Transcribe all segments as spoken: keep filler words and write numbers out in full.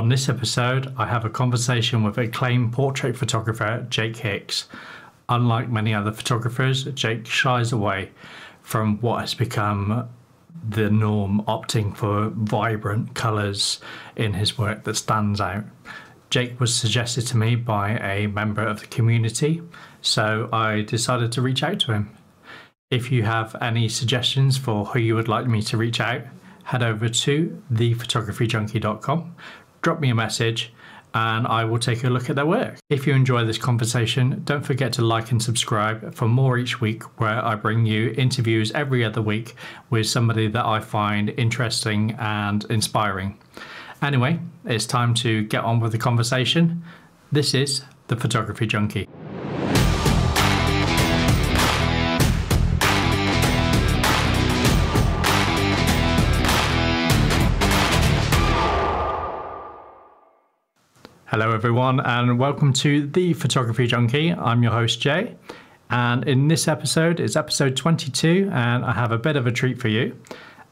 On this episode, I have a conversation with acclaimed portrait photographer Jake Hicks. Unlike many other photographers, Jake shies away from what has become the norm, opting for vibrant colours in his work that stands out. Jake was suggested to me by a member of the community, so I decided to reach out to him. If you have any suggestions for who you would like me to reach out, head over to the photography junkie dot com, drop me a message, and I will take a look at their work. If you enjoy this conversation, don't forget to like and subscribe for more each week, where I bring you interviews every other week with somebody that I find interesting and inspiring. Anyway, it's time to get on with the conversation. This is The Photography Junkie. Hello everyone, and welcome to The Photography Junkie. I'm your host Jay, and in this episode, it's episode twenty-two, and I have a bit of a treat for you.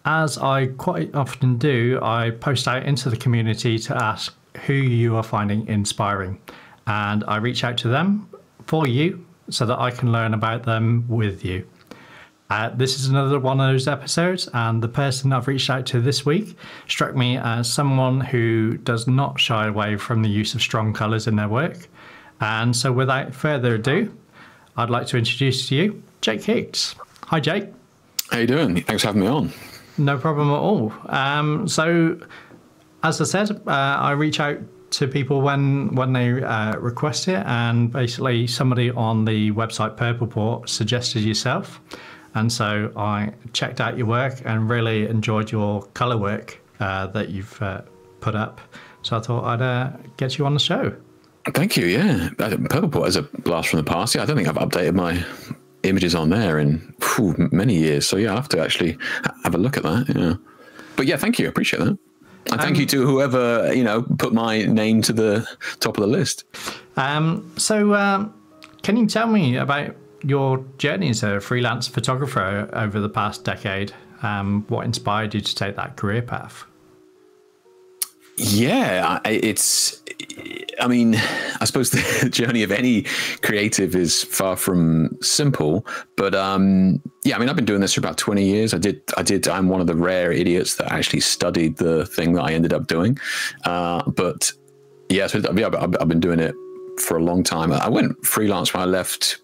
As I quite often do, I post out into the community to ask who you are finding inspiring, and I reach out to them for you so that I can learn about them with you. Uh, this is another one of those episodes, and the person I've reached out to this week struck me as someone who does not shy away from the use of strong colours in their work. And so without further ado, I'd like to introduce to you Jake Hicks. Hi Jake. How you doing? Thanks for having me on. No problem at all. Um, so as I said, uh, I reach out to people when when they uh, request it, and basically somebody on the website Purpleport suggested yourself. And so I checked out your work and really enjoyed your colour work uh, that you've uh, put up. So I thought I'd uh, get you on the show. Thank you, yeah. Purpleport is a blast from the past. Yeah, I don't think I've updated my images on there in whew, many years. So yeah, I'll have to actually have a look at that. Yeah. But yeah, thank you. I appreciate that. And thank um, you to whoever, you know, put my name to the top of the list. Um, so um, can you tell me about your journey as a freelance photographer over the past decade? Um, what inspired you to take that career path? Yeah, it's, I mean, I suppose the journey of any creative is far from simple, but um, yeah, I mean, I've been doing this for about twenty years. I did, I did, I'm one of the rare idiots that actually studied the thing that I ended up doing. Uh, but yeah, so yeah, I've been doing it for a long time. I went freelance when I left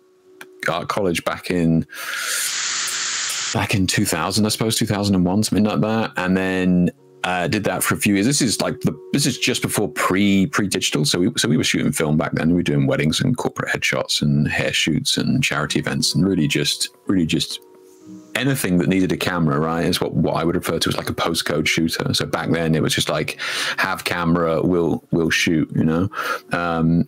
art college back in back in two thousand, I suppose, two thousand one, something like that, and then uh did that for a few years. This is like the this is just before pre pre digital, so we so we were shooting film back then. We were doing weddings and corporate headshots and hair shoots and charity events, and really just really just anything that needed a camera, right, is what, what I would refer to as like a postcode shooter. So back then it was just like, have camera, we'll we'll shoot, you know. um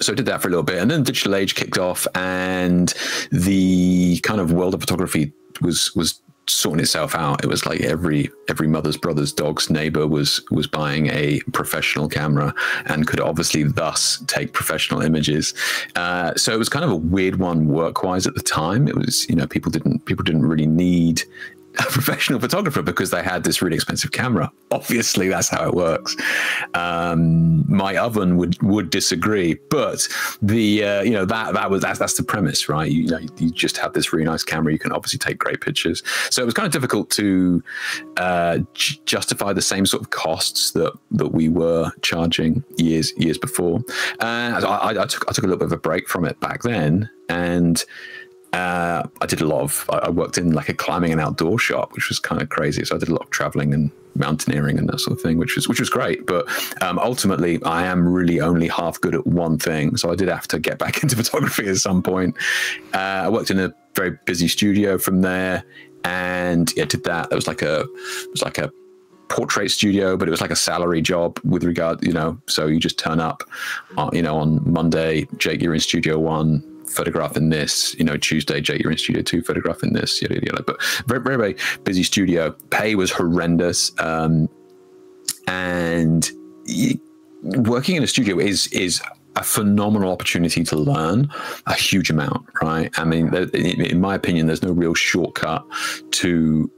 So I did that for a little bit, and then the digital age kicked off, and the kind of world of photography was was sorting itself out. It was like every every mother's brother's dog's neighbor was was buying a professional camera and could obviously thus take professional images. Uh, so it was kind of a weird one work-wise at the time. It was, you know, people didn't people didn't really need a professional photographer because they had this really expensive camera. Obviously, that's how it works. Um, my oven would would disagree, but the uh, you know, that that was that's, that's the premise, right? You, you know, you just have this really nice camera. You can obviously take great pictures. So it was kind of difficult to uh, justify the same sort of costs that that we were charging years years before. Uh, I, I took I took a little bit of a break from it back then, and. Uh, I did a lot of, I worked in like a climbing and outdoor shop, which was kind of crazy. So I did a lot of traveling and mountaineering and that sort of thing, which was, which was great. But um, ultimately I am really only half good at one thing. So I did have to get back into photography at some point. Uh, I worked in a very busy studio from there, and yeah, did that. It was like a, it was like a portrait studio, but it was like a salary job with regard, you know, so you just turn up, uh, you know, on Monday, Jake, you're in studio one, photographing this, you know, Tuesday, Jake, you're in studio two, photographing this, yada, yada, but very, very, very busy studio. Pay was horrendous. Um, and working in a studio is, is a phenomenal opportunity to learn a huge amount, right? I mean, in my opinion, there's no real shortcut to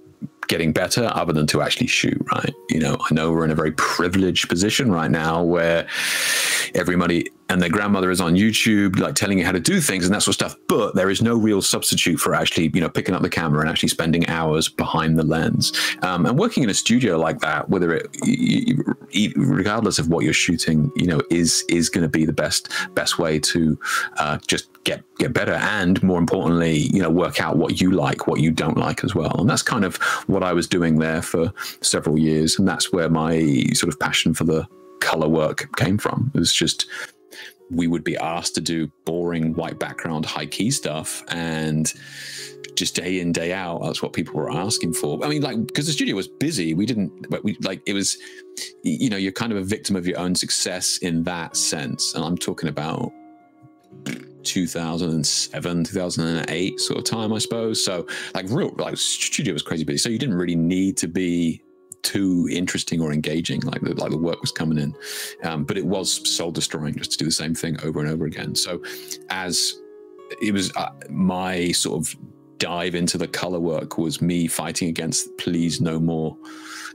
getting better other than to actually shoot, right? You know, I know we're in a very privileged position right now where everybody and their grandmother is on YouTube, like telling you how to do things and that sort of stuff. But there is no real substitute for actually, you know, picking up the camera and actually spending hours behind the lens. Um, and working in a studio like that, whether it, regardless of what you're shooting, you know, is is going to be the best best way to uh, just get get better, and more importantly, you know, work out what you like, what you don't like as well. And that's kind of what I was doing there for several years, and that's where my sort of passion for the color work came from. It was just, we would be asked to do boring white background high key stuff, and just day in, day out, that's what people were asking for. I mean, like, because the studio was busy, we didn't, but we, like, it was, you know, you're kind of a victim of your own success in that sense. And I'm talking about two thousand seven, two thousand eight sort of time, I suppose. So like real, like studio was crazy busy. So you didn't really need to be too interesting or engaging, like the, like the work was coming in. Um, but it was soul destroying just to do the same thing over and over again. So as it was uh, my sort of dive into the color work was me fighting against please no more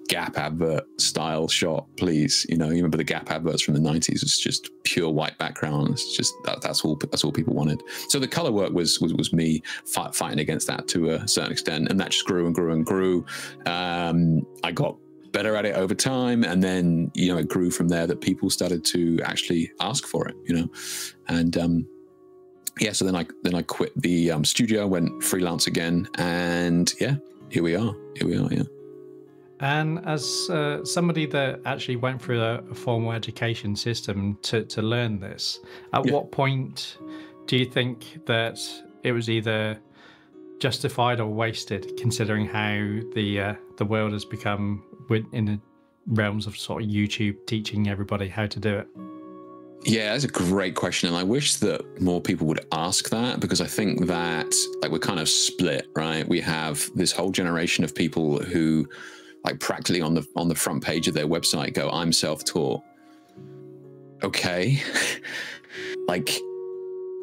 Gap advert style shot, please. You know, you remember the Gap adverts from the nineties? It's just pure white background. It's just that, that's all that's all people wanted. So the color work was was, was me fight, fighting against that to a certain extent, and that just grew and grew and grew. Um, I got better at it over time, and then, you know, it grew from there that people started to actually ask for it. You know, and um, yeah. So then I then I quit the um, studio, went freelance again, and yeah, here we are. Here we are. Yeah. And as uh, somebody that actually went through a, a formal education system to, to learn this, at yeah. what point do you think that it was either justified or wasted, considering how the uh, the world has become in the realms of sort of YouTube teaching everybody how to do it? Yeah, that's a great question. And I wish that more people would ask that, because I think that, like, we're kind of split, right? We have this whole generation of people who, like, practically on the on the front page of their website go, I'm self-taught. Okay. Like,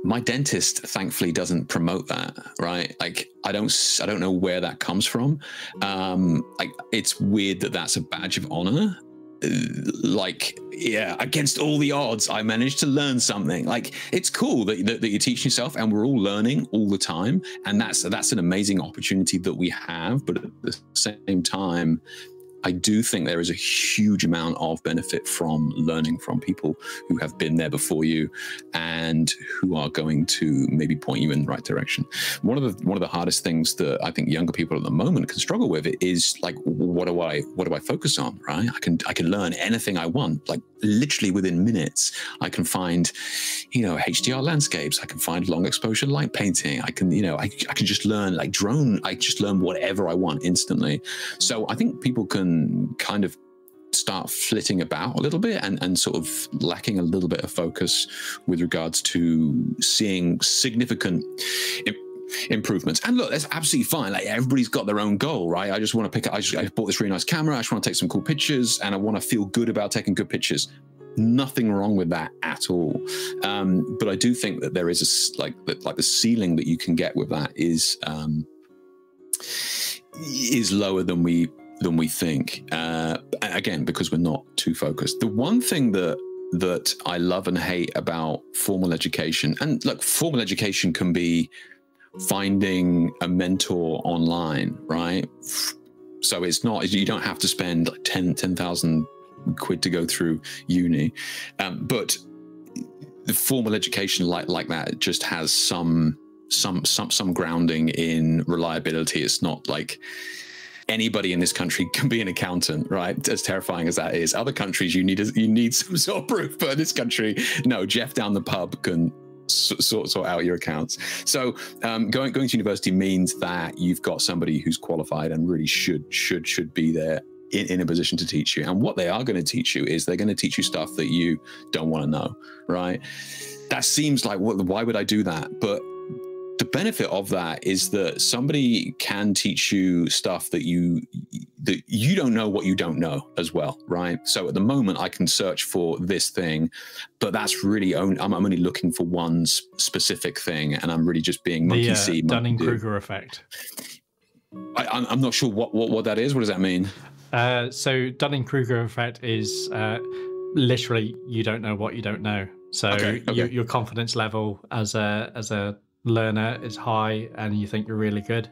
my dentist thankfully doesn't promote that, right? Like, I don't I don't know where that comes from. Um, like, it's weird that that's a badge of honor. Like, yeah, against all the odds, I managed to learn something. Like, it's cool that, that, that you're teaching yourself, and we're all learning all the time, and that's that's an amazing opportunity that we have. But at the same time, I do think there is a huge amount of benefit from learning from people who have been there before you and who are going to maybe point you in the right direction. One of the one of the hardest things that I think younger people at the moment can struggle with is, like, what do I what do I focus on, right? I can I can learn anything I want, like literally within minutes. I can find, you know, H D R landscapes. I can find long exposure light painting. I can, you know, I, I can just learn, like, drone. I just learn whatever I want instantly. So I think people can kind of start flitting about a little bit and, and sort of lacking a little bit of focus with regards to seeing significant im improvements. And look, that's absolutely fine. Like, everybody's got their own goal, right? I just want to pick up, I just I bought this really nice camera. I just want to take some cool pictures, and I want to feel good about taking good pictures. Nothing wrong with that at all. Um, but I do think that there is a, like, that, like the ceiling that you can get with that is, um, is lower than we, than we think, uh, again, because we're not too focused. The one thing that that I love and hate about formal education, and look, formal education can be finding a mentor online, right? So it's not, you don't have to spend like ten thousand quid to go through uni, um, but the formal education like like that, it just has some some some some grounding in reliability. It's not like anybody in this country can be an accountant, right? As terrifying as that is, other countries you need a, you need some sort of proof. But in this country, no, Jeff down the pub can sort sort out your accounts. So um, going going to university means that you've got somebody who's qualified and really should should should be there in, in a position to teach you. And what they are going to teach you is they're going to teach you stuff that you don't want to know, right? That seems like, what, why would I do that? But the benefit of that is that somebody can teach you stuff that you that you don't know what you don't know as well, right? So at the moment, I can search for this thing, but that's really only, I'm only looking for one specific thing, and I'm really just being monkey see, the uh, Dunning-Kruger effect. I, I'm not sure what, what, what that is. What does that mean? Uh, so Dunning-Kruger effect is uh, literally you don't know what you don't know. So okay, okay. You, your confidence level as a as a learner is high, and you think you're really good,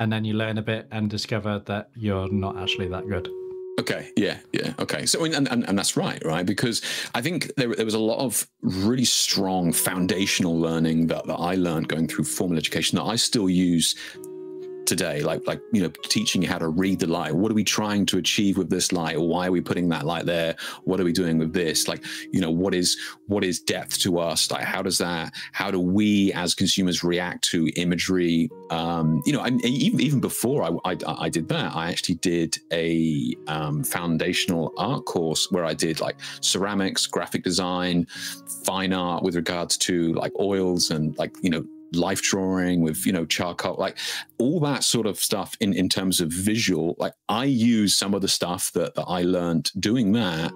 and then you learn a bit and discover that you're not actually that good. Okay. Yeah. Yeah. Okay. So, and, and, and that's right, right? Because I think there, there was a lot of really strong foundational learning that, that I learned going through formal education that I still use today, like, like, you know, teaching you how to read the light. What are we trying to achieve with this light? Why are we putting that light there? What are we doing with this? Like, you know, what is, what is depth to us? Like, how does that, how do we as consumers react to imagery? Um, you know, and even, even before I, I, I did that, I actually did a um, foundational art course where I did like ceramics, graphic design, fine art with regards to like oils and like, you know, life drawing with, you know, charcoal, like all that sort of stuff in, in terms of visual. Like I use some of the stuff that, that I learned doing that,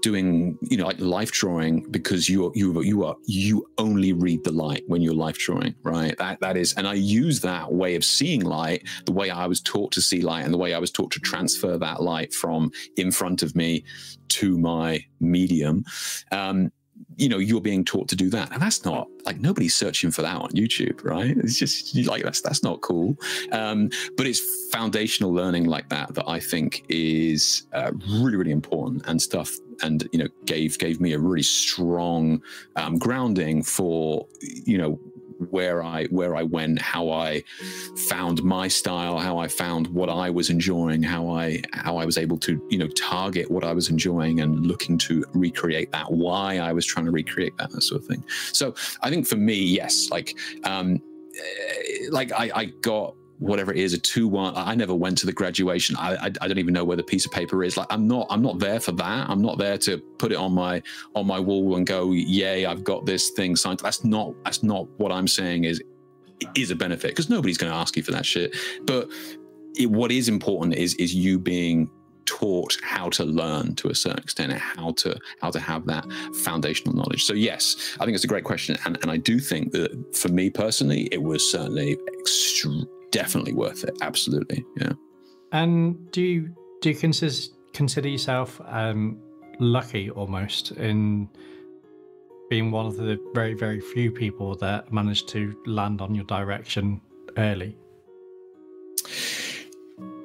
doing, you know, like life drawing, because you are, you, you are, you only read the light when you're life drawing, right? That, that is, and I use that way of seeing light, the way I was taught to see light and the way I was taught to transfer that light from in front of me to my medium. Um, you know, you're being taught to do that. And that's not like, nobody's searching for that on YouTube, right? It's just like, that's, that's not cool. Um, but it's foundational learning like that, that I think is uh, really, really important and stuff. And, you know, gave, gave me a really strong um, grounding for, you know, where I, where I went, how I found my style, how I found what I was enjoying, how I, how I was able to, you know, target what I was enjoying and looking to recreate that, why I was trying to recreate that, that sort of thing. So I think for me, yes, like, um, like I, I got whatever it is, a two one. I never went to the graduation. I, I, I don't even know where the piece of paper is. Like, I'm not, I'm not there for that. I'm not there to put it on my, on my wall and go, yay, I've got this thing signed. That's not, that's not what I'm saying is, is a benefit, because nobody's going to ask you for that shit. But it, what is important is, is you being taught how to learn to a certain extent and how to, how to have that foundational knowledge. So yes, I think it's a great question. And, and I do think that for me personally, it was certainly extreme. Definitely worth it. Absolutely. Yeah. And do you, do you consider, consider yourself um, lucky almost in being one of the very, very few people that managed to land on your direction early?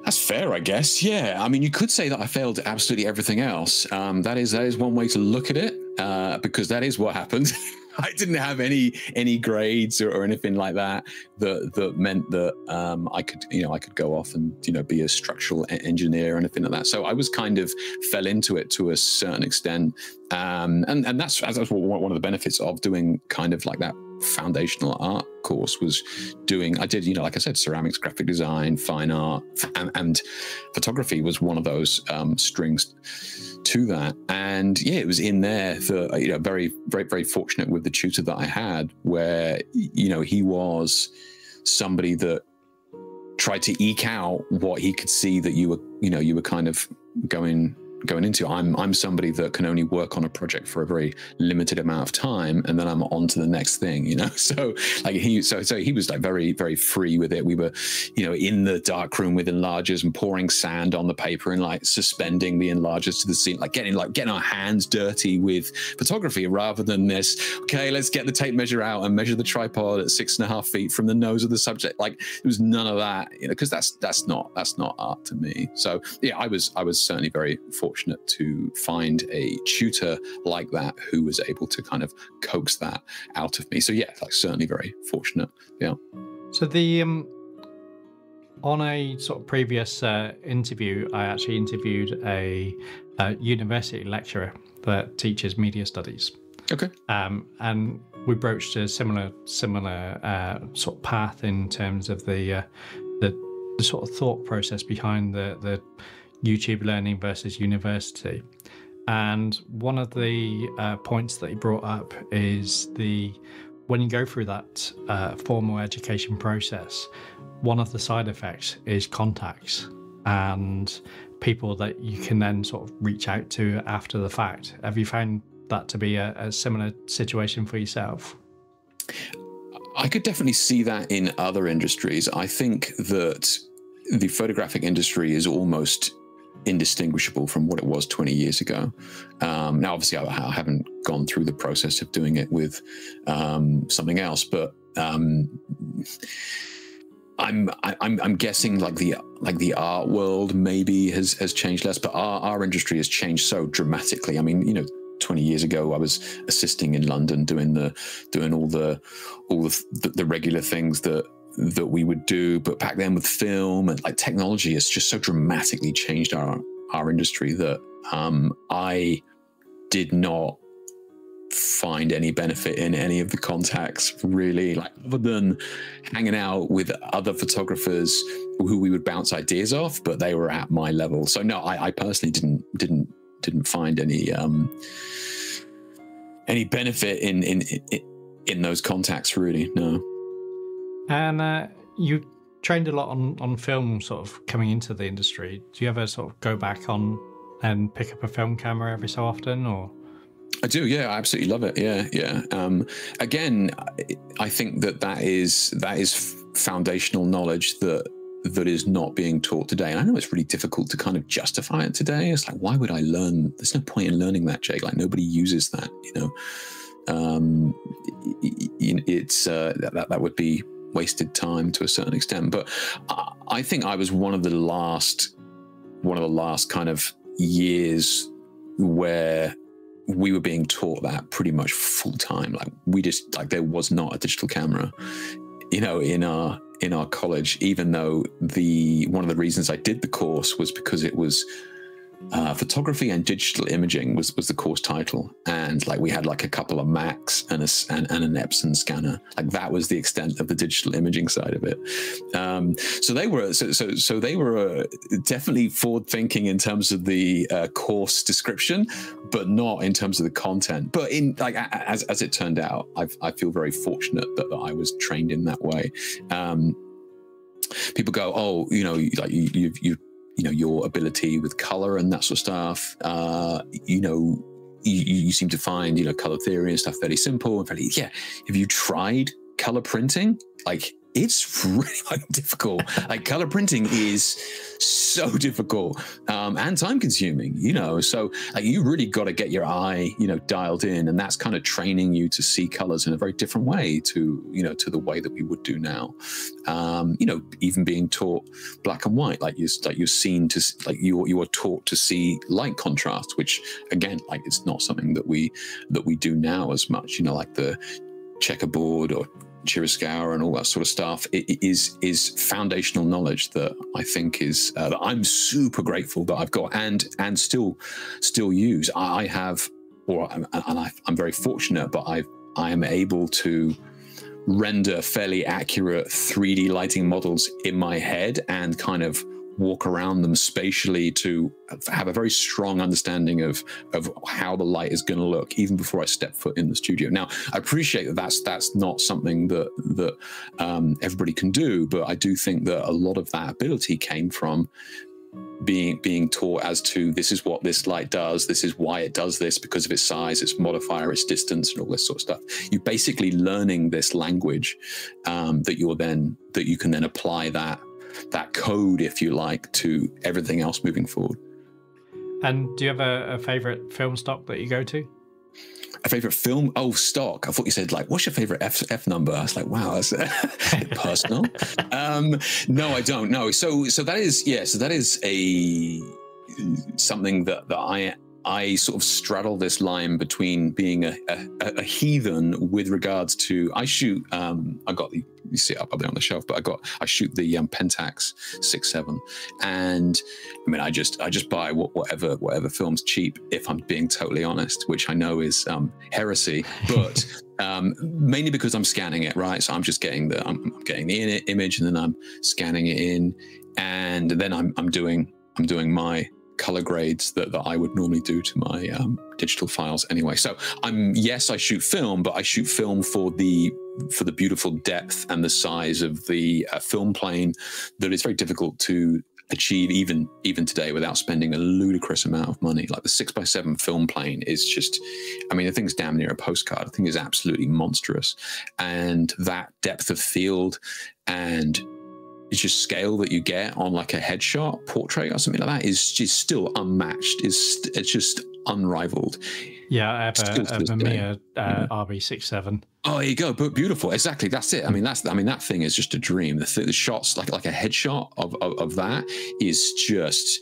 That's fair, I guess. Yeah. I mean, you could say that I failed at absolutely everything else. Um, that is, that is one way to look at it, uh, because that is what happened. I didn't have any any grades or, or anything like that that that meant that um, I could you know I could go off and you know be a structural engineer or anything like that. So I was kind of fell into it to a certain extent, um, and and that's that's one of the benefits of doing kind of like that foundational art course was doing. I did you know like I said, ceramics, graphic design, fine art, and, and photography was one of those um, strings to that. And yeah, it was in there for, you know, very, very, very fortunate with the tutor that I had, where, you know, he was somebody that tried to eke out what he could see that you were, you know, you were kind of going, going into. I'm, I'm somebody that can only work on a project for a very limited amount of time, and then I'm on to the next thing, you know? So like he, so, so he was like very, very free with it. We were, you know, in the dark room with enlargers and pouring sand on the paper and like suspending the enlargers to the scene, like getting, like getting our hands dirty with photography rather than this, okay, let's get the tape measure out and measure the tripod at six and a half feet from the nose of the subject. Like it was none of that, you know, cause that's, that's not, that's not art to me. So yeah, I was, I was certainly very fortunate. fortunate to find a tutor like that who was able to kind of coax that out of me. So yeah, like certainly very fortunate. Yeah. So the um, on a sort of previous uh, interview, I actually interviewed a, a university lecturer that teaches media studies. Okay. Um, and we broached a similar similar uh, sort of path in terms of the uh, the, the sort of thought process behind the the. YouTube learning versus university. And one of the uh, points that he brought up is the when you go through that uh, formal education process, one of the side effects is contacts and people that you can then sort of reach out to after the fact. Have you found that to be a, a similar situation for yourself? I could definitely see that in other industries. I think that the photographic industry is almost indistinguishable from what it was twenty years ago. Um, now, obviously, I, I haven't gone through the process of doing it with um, something else, but um, I'm I, I'm I'm guessing like the like the art world maybe has has changed less, but our our industry has changed so dramatically. I mean, you know, twenty years ago, I was assisting in London doing the doing all the all the the regular things that. that we would do, but back then with film and like technology, it's just so dramatically changed our our industry that um, I did not find any benefit in any of the contacts really, like other than hanging out with other photographers who we would bounce ideas off, but they were at my level. So no, I, I personally didn't didn't didn't find any um, any benefit in in in those contacts really. No. And uh, you trained a lot on, on film sort of coming into the industry. Do you ever sort of go back on and pick up a film camera every so often? Or I do, yeah, I absolutely love it. Yeah, yeah. Um, again, I think that that is, that is foundational knowledge that that is not being taught today. And I know it's really difficult to kind of justify it today. It's like, why would I learn? There's no point in learning that, Jake. Like nobody uses that, you know. Um, it's uh, that, that would be wasted time to a certain extent, but I think I was one of the last, one of the last kind of years where we were being taught that pretty much full time. Like we just, like there was not a digital camera, you know, in our in our college. Even though the one of the reasons I did the course was because it was uh, photography and digital imaging was was the course title, and like we had like a couple of Macs and a and, and an Epson scanner. Like that was the extent of the digital imaging side of it. Um, so they were so so so they were uh, definitely forward thinking in terms of the uh, course description, but not in terms of the content. But in like as as it turned out, I I feel very fortunate that, that I was trained in that way. Um, people go, oh, you know, like you you've you've you know, your ability with color and that sort of stuff, uh, you know, you, you seem to find, you know, color theory and stuff fairly simple and fairly, yeah. Have you tried color printing? Like, it's really like, difficult. Like color printing is so difficult um, and time consuming, you know, so like, you really got to get your eye, you know, dialed in, and that's kind of training you to see colors in a very different way to, you know, to the way that we would do now. Um, you know, even being taught black and white, like you're, like you're seen to, like you're, you are taught to see light contrast, which again, like it's not something that we, that we do now as much, you know, like the checkerboard or chiaroscuro and all that sort of stuff. It is is foundational knowledge that I think is uh, that I'm super grateful that I've got and and still still use. I have, or and I, I'm very fortunate, but I I am able to render fairly accurate three D lighting models in my head and kind of walk around them spatially to have a very strong understanding of of how the light is going to look even before I step foot in the studio. Now, I appreciate that that's that's not something that that um, everybody can do, but I do think that a lot of that ability came from being being taught as to this is what this light does, this is why it does this because of its size, its modifier, its distance, and all this sort of stuff. You're basically learning this language um, that you're then that you can then apply that. that code, if you like, to everything else moving forward. And do you have a, a favorite film stock that you go to? A favorite film? Oh, stock. I thought you said like, what's your favorite F, F number? I was like, wow, that's personal. Um, no, I don't know. So, so that is, yeah, so that is a, something that, that I, I sort of straddle this line between being a, a, a heathen with regards to, I shoot, um, I got the, you see it up there on the shelf, but I got, I shoot the um, Pentax six seven. And I mean, I just, I just buy whatever, whatever film's cheap, if I'm being totally honest, which I know is um, heresy, but um, mainly because I'm scanning it, right? So I'm just getting the, I'm, I'm getting the image and then I'm scanning it in. And then I'm, I'm doing, I'm doing my color grades that, that I would normally do to my um, digital files anyway. So I'm, yes, I shoot film, but I shoot film for the for the beautiful depth and the size of the uh, film plane that is very difficult to achieve even even today without spending a ludicrous amount of money. Like the six by seven film plane is just, I mean, the thing's damn near a postcard. The thing is absolutely monstrous. And that depth of field and just scale that you get on like a headshot portrait or something like that is just still unmatched. It's, it's just unrivaled. Yeah, I have a, a Mamiya uh, R B sixty-seven. Oh, there you go. But beautiful. Exactly. That's it. I mean, that's, I mean, that thing is just a dream. The, th the shots, like like a headshot of, of, of that is just,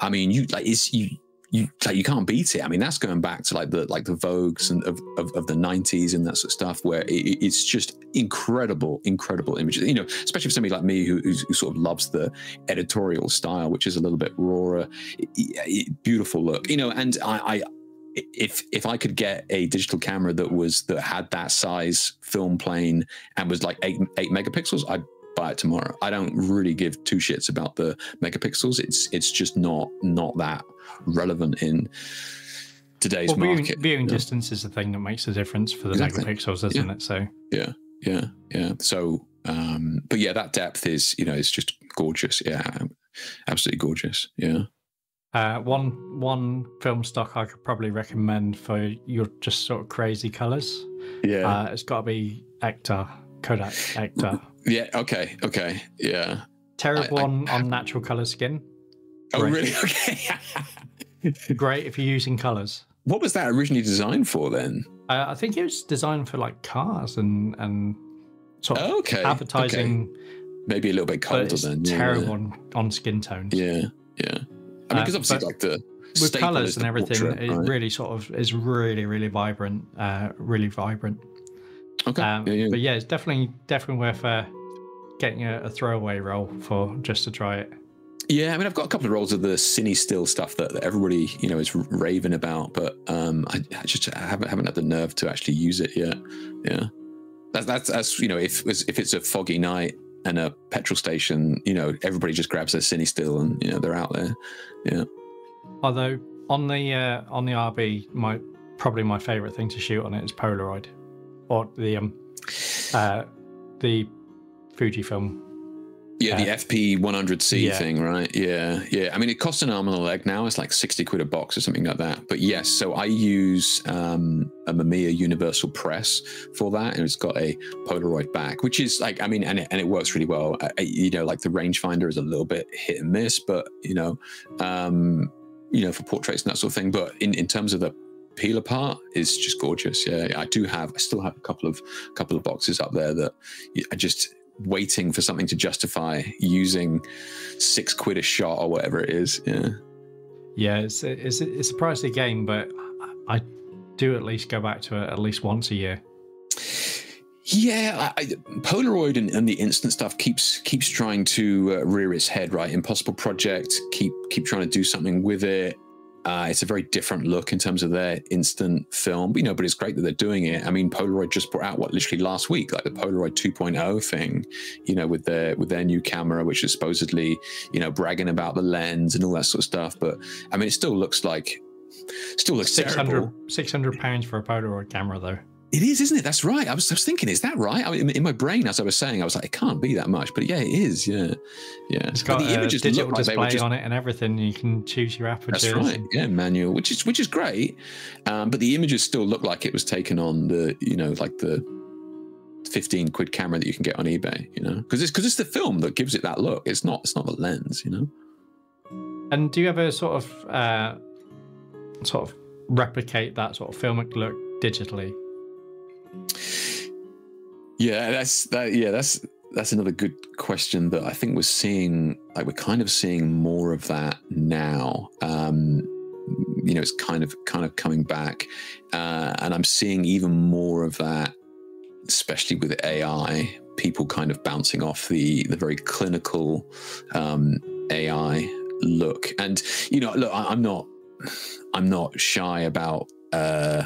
I mean, you like it's, you, you like you can't beat it. I mean, that's going back to like the like the Vogues and of, of, of the nineties and that sort of stuff, where it, it's just incredible, incredible images. You know, especially for somebody like me who, who sort of loves the editorial style, which is a little bit rawer, it, it, beautiful look. You know, and I. I If if I could get a digital camera that was that had that size film plane and was like eight eight megapixels, I'd buy it tomorrow. I don't really give two shits about the megapixels. It's it's just not not that relevant in today's well, market. Viewing, viewing yeah. distance is the thing that makes the difference for the exactly. megapixels, isn't yeah. it? So yeah, yeah, yeah. So, um, but yeah, that depth is you know it's just gorgeous. Yeah, absolutely gorgeous. Yeah. Uh, one one film stock I could probably recommend for your just sort of crazy colours. Yeah, uh, it's got to be Ektar, Kodak Ektar. Yeah. Okay. Okay. Yeah. Terrible I, I, on, I, on natural colour skin. Oh great. Really? Okay. Great if you're using colours. What was that originally designed for then? Uh, I think it was designed for like cars and and sort of okay. advertising. Okay. Maybe a little bit colder but it's then. Terrible yeah. on, on skin tones. Yeah. Yeah. I mean, because obviously, uh, like the with colours and everything, portrait, it right? really sort of is really, really vibrant, uh, really vibrant. Okay. Um, yeah, yeah. But yeah, it's definitely, definitely worth uh, getting a, a throwaway roll for just to try it. Yeah, I mean, I've got a couple of rolls of the CineStill stuff that, that everybody, you know, is raving about, but um, I, I just I haven't haven't had the nerve to actually use it yet. Yeah, that's that's, that's you know, if if it's a foggy night and a petrol station, you know, everybody just grabs their CineStill and, you know, they're out there. Yeah. Although on the uh, on the R B, my probably my favourite thing to shoot on it is Polaroid, or the um, uh, the Fujifilm. Yeah, uh, the F P one hundred C yeah. thing, right? Yeah, yeah. I mean, it costs an arm and a leg now. It's like sixty quid a box or something like that. But yes, so I use um, a Mamiya Universal Press for that, and it's got a Polaroid back, which is like, I mean, and it, and it works really well. I, you know, like the rangefinder is a little bit hit and miss, but you know, um, you know, for portraits and that sort of thing. But in in terms of the peel apart, is just gorgeous. Yeah, I do have, I still have a couple of couple of boxes up there that I just. Waiting for something to justify using six quid a shot or whatever it is. Yeah, yeah, it's it's it's a pricey game, but I do at least go back to it at least once a year. Yeah, I, Polaroid and, and the instant stuff keeps keeps trying to uh, rear its head, right? Impossible Project keep keep trying to do something with it. Uh, it's a very different look in terms of their instant film, you know, but it's great that they're doing it. I mean, Polaroid just brought out what literally last week, like the Polaroid two point oh thing, you know, with their with their new camera, which is supposedly, you know, bragging about the lens and all that sort of stuff. But I mean, it still looks like, still looks terrible. six hundred pounds for a Polaroid camera, though. It is, isn't it? That's right. I was, I was thinking, is that right? I mean, in my brain, as I was saying, I was like, it can't be that much. But yeah, it is. Yeah, yeah. It's got the images, digital display on it and everything. You can choose your aperture. That's right. Yeah, manual, which is which is great. Um, but the images still look like it was taken on the, you know, like the fifteen quid camera that you can get on eBay. You know, because it's because it's the film that gives it that look. It's not it's not the lens. You know. And do you ever sort of uh, sort of replicate that sort of filmic look digitally? Yeah, that's that. Yeah, that's that's another good question that I think we're seeing. Like we're kind of seeing more of that now. Um, you know, it's kind of kind of coming back, uh, and I'm seeing even more of that, especially with A I. People kind of bouncing off the the very clinical um, A I look. And you know, look, I, I'm not I'm not shy about. Uh,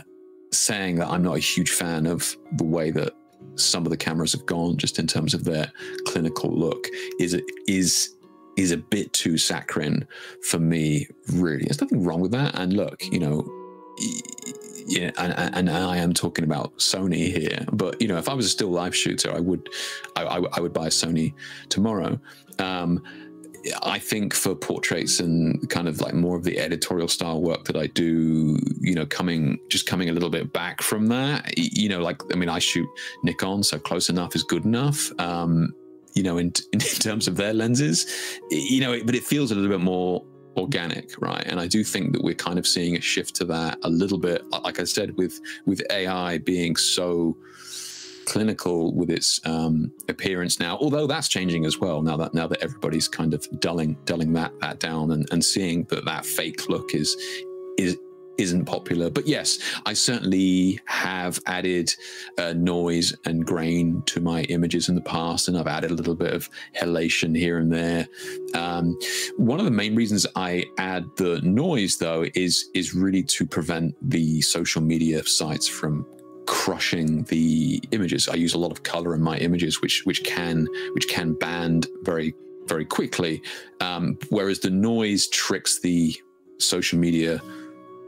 saying that I'm not a huge fan of the way that some of the cameras have gone, just in terms of their clinical look, is it is is a bit too saccharine for me, really. There's nothing wrong with that, and look, you know, yeah, and, and I am talking about Sony here, but you know, if I was a still life shooter, I would I, I, I would buy a Sony tomorrow. um I think for portraits and kind of like more of the editorial style work that I do, you know, coming, just coming a little bit back from that, you know, like, I mean, I shoot Nikon, so close enough is good enough. Um, you know, in, in terms of their lenses, you know, but it feels a little bit more organic, right? And I do think that we're kind of seeing a shift to that a little bit. Like I said, with with A I being so clinical with its um, appearance now, although that's changing as well. Now that now that everybody's kind of dulling dulling that that down and and seeing that that fake look is is isn't popular. But yes, I certainly have added uh, noise and grain to my images in the past, and I've added a little bit of halation here and there. Um, one of the main reasons I add the noise, though, is is really to prevent the social media sites from crushing the images. I use a lot of color in my images, which which can which can band very very quickly, um, whereas the noise tricks the social media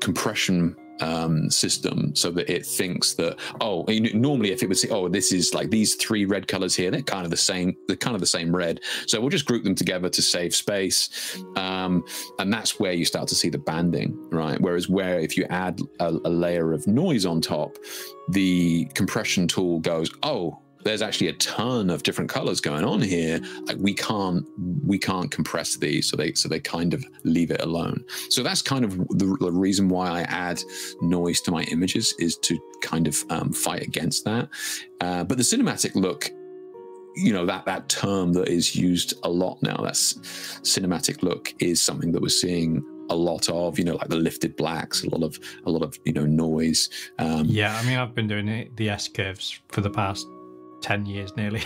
compression um, system so that it thinks that, oh, normally if it would say, oh, this is like these three red colors here, they're kind of the same, they're kind of the same red, so we'll just group them together to save space. Um, and that's where you start to see the banding, right? Whereas where if you add a, a layer of noise on top, the compression tool goes, oh, there's actually a ton of different colors going on here. Like we can't, we can't compress these, so they, so they kind of leave it alone. So that's kind of the, the reason why I add noise to my images, is to kind of um, fight against that. Uh, but the cinematic look, you know, that that term that is used a lot now, that's cinematic look, is something that we're seeing a lot of, you know, like the lifted blacks, a lot of a lot of you know, noise. Um, yeah, I mean, I've been doing the, the S curves for the past ten years nearly.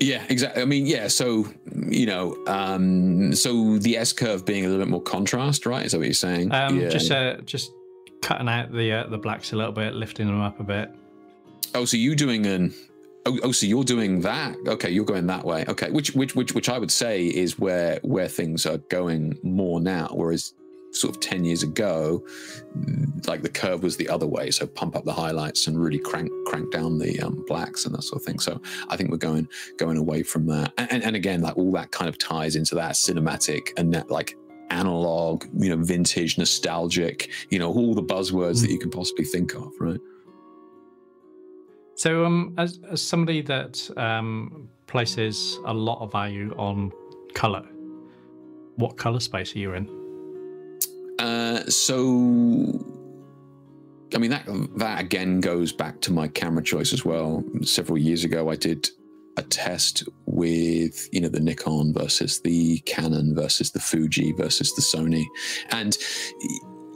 Yeah, exactly. I mean, yeah, so, you know, um, so the S curve being a little bit more contrast, right? Is that what you're saying? Um, yeah. Just uh, just cutting out the uh, the blacks a little bit, lifting them up a bit. Oh, so you're doing an, oh, oh, so you're doing that. Okay, you're going that way. Okay, which which which which I would say is where where things are going more now, whereas sort of ten years ago, like the curve was the other way. So pump up the highlights and really crank crank down the um, blacks and that sort of thing. So I think we're going going away from that. And, and, and again, like all that kind of ties into that cinematic and that like analog, you know, vintage, nostalgic, you know, all the buzzwords mm. that you can possibly think of, right? So um, as, as somebody that um, places a lot of value on color, what color space are you in? Uh, so, I mean, that that again goes back to my camera choice as well. Several years ago, I did a test with, you know, the Nikon versus the Canon versus the Fuji versus the Sony. And,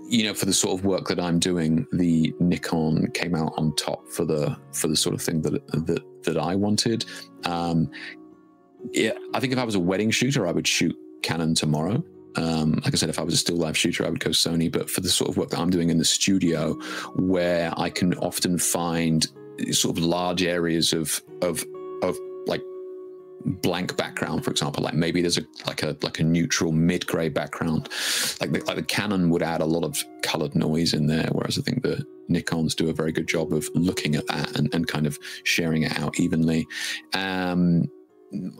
you know, for the sort of work that I'm doing, the Nikon came out on top for the for the sort of thing that that, that I wanted. Um, yeah, I think if I was a wedding shooter, I would shoot Canon tomorrow. Um, like I said, if I was a still life shooter, I would go Sony. But for the sort of work that I'm doing in the studio, where I can often find sort of large areas of of of like blank background, for example, like maybe there's a like a like a neutral mid gray background, like the, like the Canon would add a lot of colored noise in there, whereas I think the Nikons do a very good job of looking at that and, and kind of sharing it out evenly. Um,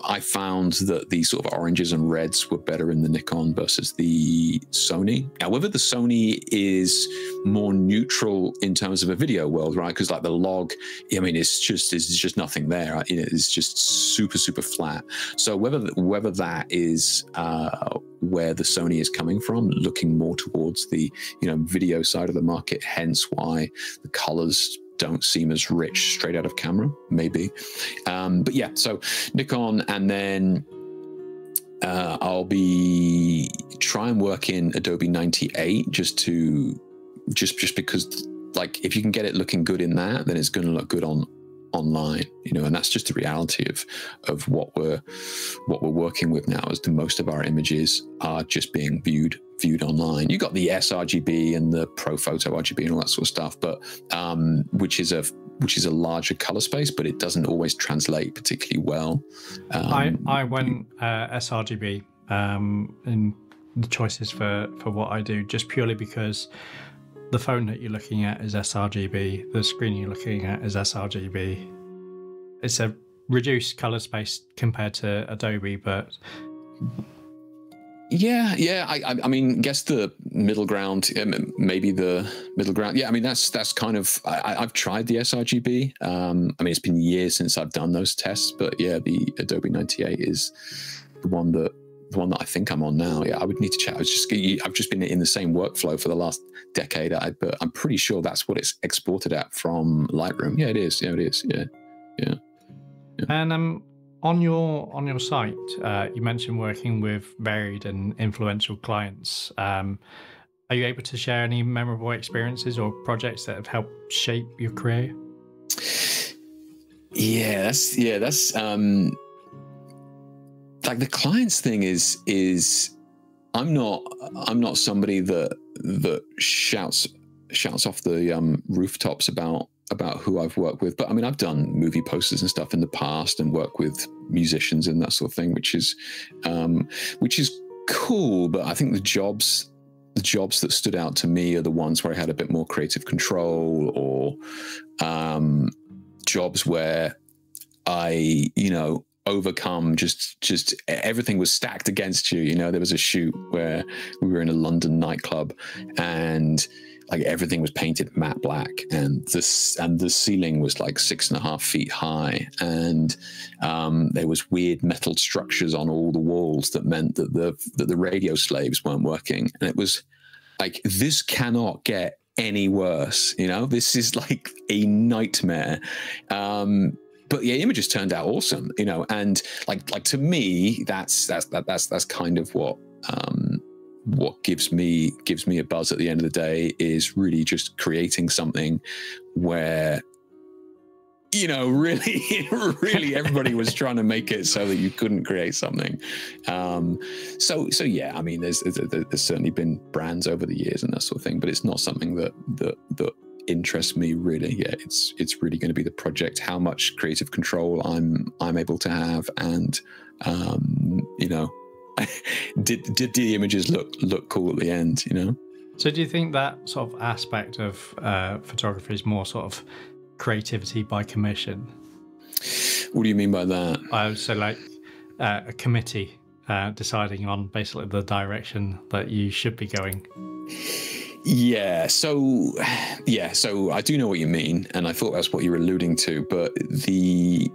I found that the sort of oranges and reds were better in the Nikon versus the Sony. However, the Sony is more neutral in terms of a video world, right? Because like the log, I mean, it's just it's just nothing there. Right? It's just super super flat. So whether whether that is uh, where the Sony is coming from, looking more towards the you know video side of the market, hence why the colors don't seem as rich straight out of camera, maybe. Um, but yeah, so Nikon, and then uh, I'll be try and work in Adobe ninety-eight just to just just because like if you can get it looking good in that, then it's going to look good on online, you know, and that's just the reality of of what we're what we're working with now, is the most of our images are just being viewed viewed online. You got the sRGB and the ProPhoto R G B and all that sort of stuff, but um, which is a which is a larger color space, but it doesn't always translate particularly well. Um, I I went uh, sRGB um, in the choices for for what I do, just purely because the phone that you're looking at is sRGB, the screen you're looking at is sRGB. It's a reduced color space compared to Adobe, but Yeah, yeah. I, I mean, guess the middle ground, maybe the middle ground. Yeah, I mean, that's that's kind of. I, I've tried the sRGB. Um, I mean, it's been years since I've done those tests, but yeah, the Adobe ninety-eight is the one that the one that I think I'm on now. Yeah, I would need to check. I was just, I've just been in the same workflow for the last decade, I, but I'm pretty sure that's what it's exported at from Lightroom. Yeah, it is. Yeah, it is. Yeah, yeah. yeah. And um. On your on your site, uh, you mentioned working with varied and influential clients. Um, are you able to share any memorable experiences or projects that have helped shape your career? Yeah, that's yeah, that's um, like the clients thing is is I'm not I'm not somebody that that shouts shouts off the um, rooftops about. about who I've worked with, but I mean, I've done movie posters and stuff in the past and worked with musicians and that sort of thing, which is, um, which is cool. But I think the jobs, the jobs that stood out to me are the ones where I had a bit more creative control, or, um, jobs where I, you know, overcome just, just everything was stacked against you. You know, there was a shoot where we were in a London nightclub, and like everything was painted matte black, and this and the ceiling was like six and a half feet high, and um, there was weird metal structures on all the walls that meant that the that the radio slaves weren't working, and it was like, this cannot get any worse, you know. This is like a nightmare. Um, but the images turned out awesome, you know, and like like to me, that's that's that, that's that's kind of what. Um, what gives me gives me a buzz at the end of the day is really just creating something where, you know, really really everybody was trying to make it so that you couldn't create something. Um so so yeah, I mean, there's there's certainly been brands over the years and that sort of thing, but it's not something that that that interests me really. Yeah, it's it's really going to be the project, how much creative control I'm I'm able to have, and um you know, did did the images look look cool at the end, you know? So do you think that sort of aspect of uh, photography is more sort of creativity by commission? What do you mean by that? Uh, so like uh, a committee uh, deciding on basically the direction that you should be going. Yeah, so yeah, so I do know what you mean, and I thought that's what you were alluding to, but the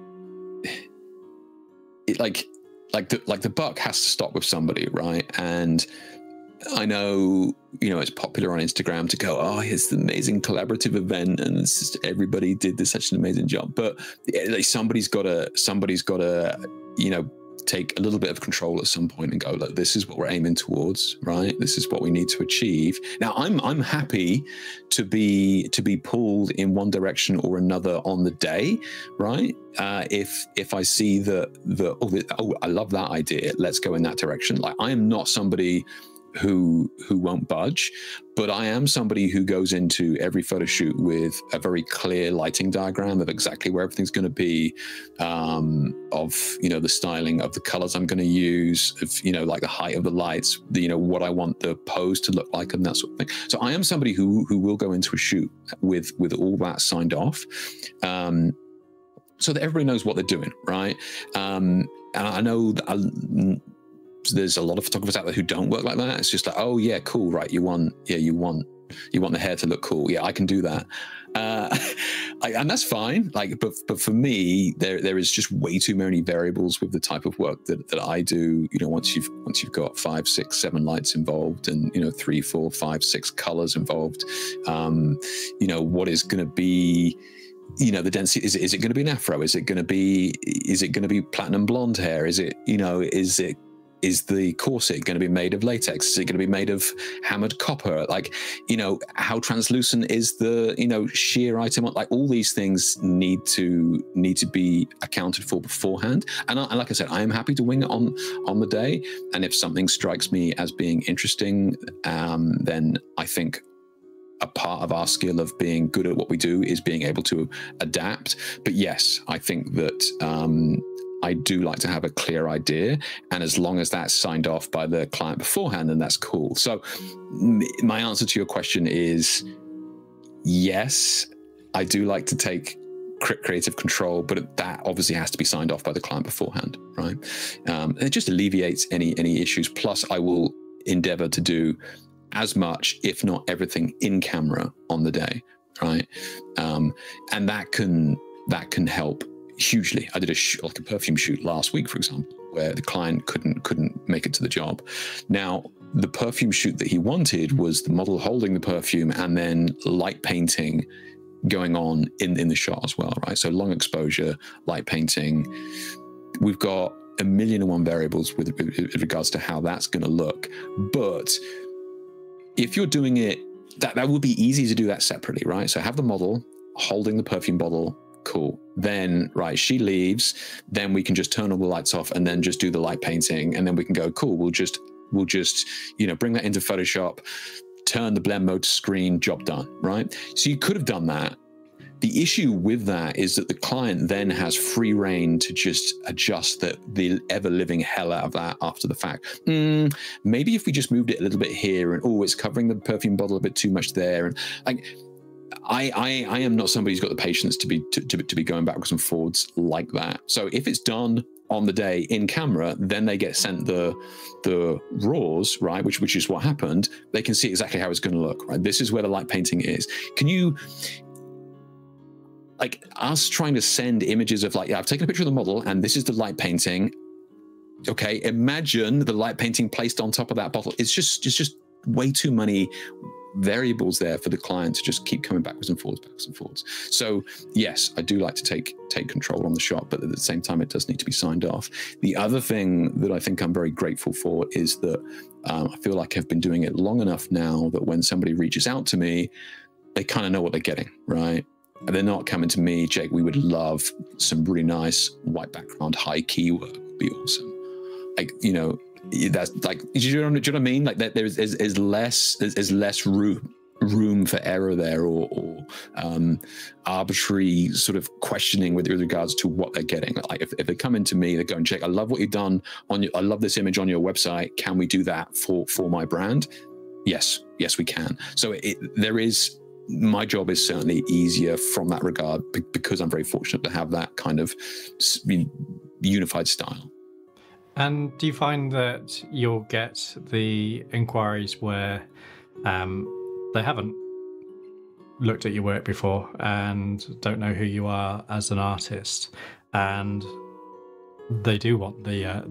it like. Like the, like the buck has to stop with somebody, right? And I know, you know, it's popular on Instagram to go, oh, it's an amazing collaborative event, and it's just, everybody did this, such an amazing job. But like, somebody's got to, somebody's got to, you know, take a little bit of control at some point and go, look, this is what we're aiming towards, right? This is what we need to achieve. Now, I'm I'm happy to be to be pulled in one direction or another on the day, right? Uh, if if I see that the oh, the oh I love that idea, let's go in that direction. Like, I am not somebody who who won't budge, but I am somebody who goes into every photo shoot with a very clear lighting diagram of exactly where everything's going to be, um, of, you know, the styling of the colors I'm going to use, of, you know, like the height of the lights, the, you know, what I want the pose to look like and that sort of thing. So I am somebody who who will go into a shoot with with all that signed off, um, so that everybody knows what they're doing, right? Um, and I know that I, there's a lot of photographers out there who don't work like that. It's just like, oh yeah, cool, right? You want, yeah, you want, you want the hair to look cool. Yeah, I can do that, uh, I, and that's fine. Like, but but for me, there there is just way too many variables with the type of work that that I do. You know, once you've once you've got five, six, seven lights involved, and you know, three, four, five, six colors involved. Um, you know, what is going to be, you know, the density, is, is it going to be an afro? Is it going to be is it going to be platinum blonde hair? Is it, you know, is it is the corset going to be made of latex? Is it going to be made of hammered copper? Like, you know, how translucent is the, you know, sheer item? Like, all these things need to need to be accounted for beforehand. And, I, and like I said, I am happy to wing it on on the day. And if something strikes me as being interesting, um, then I think a part of our skill of being good at what we do is being able to adapt. But yes, I think that, um, I do like to have a clear idea, and as long as that's signed off by the client beforehand, then that's cool. So my answer to your question is yes, I do like to take creative control, but that obviously has to be signed off by the client beforehand, right? Um, it just alleviates any any issues. Plus, I will endeavor to do as much, if not everything, in camera on the day, right? Um, and that can that can help hugely. I did a shoot, like a perfume shoot last week, for example, where the client couldn't couldn't make it to the job. Now, the perfume shoot that he wanted was the model holding the perfume and then light painting going on in, in the shot as well, right? So long exposure, light painting. We've got a million and one variables with, with regards to how that's going to look. But if you're doing it, that, that would be easy to do that separately, right? So have the model holding the perfume bottle, cool. Then, right, she leaves, then we can just turn all the lights off and then just do the light painting. And then we can go, cool, we'll just, we'll just, you know, bring that into Photoshop, turn the blend mode to screen, job done, right? So you could have done that. The issue with that is that the client then has free reign to just adjust the, the ever-living hell out of that after the fact. Mm, maybe if we just moved it a little bit here, and oh, it's covering the perfume bottle a bit too much there. And like, I, I, I am not somebody who's got the patience to be to, to, to be going backwards and forwards like that. So if it's done on the day in camera, then they get sent the the raws, right? Which which is what happened. They can see exactly how it's going to look, right? This is where the light painting is. Can you, like us trying to send images of like, yeah, I've taken a picture of the model and this is the light painting. Okay, imagine the light painting placed on top of that bottle. It's just it's just way too many variables there for the client to just keep coming backwards and forwards, backwards and forwards. So yes, I do like to take take control on the shot, but at the same time, it does need to be signed off. The other thing that I think I'm very grateful for is that um, I feel like I've been doing it long enough now that when somebody reaches out to me, they kind of know what they're getting, right? And they're not coming to me, Jake, we would love some really nice white background, high key work would be awesome. Like, you know, that's like, do you know, do you know what I mean? Like that there's is, is less is, is less room room for error there, or, or um arbitrary sort of questioning with, with regards to what they're getting. Like if, if they come into me, they're going, Jake, I love what you've done on your, I love this image on your website. Can we do that for for my brand? Yes, yes, we can. So it, there is, my job is certainly easier from that regard because I'm very fortunate to have that kind of unified style. And do you find that you'll get the inquiries where um, they haven't looked at your work before and don't know who you are as an artist, and they do want the uh,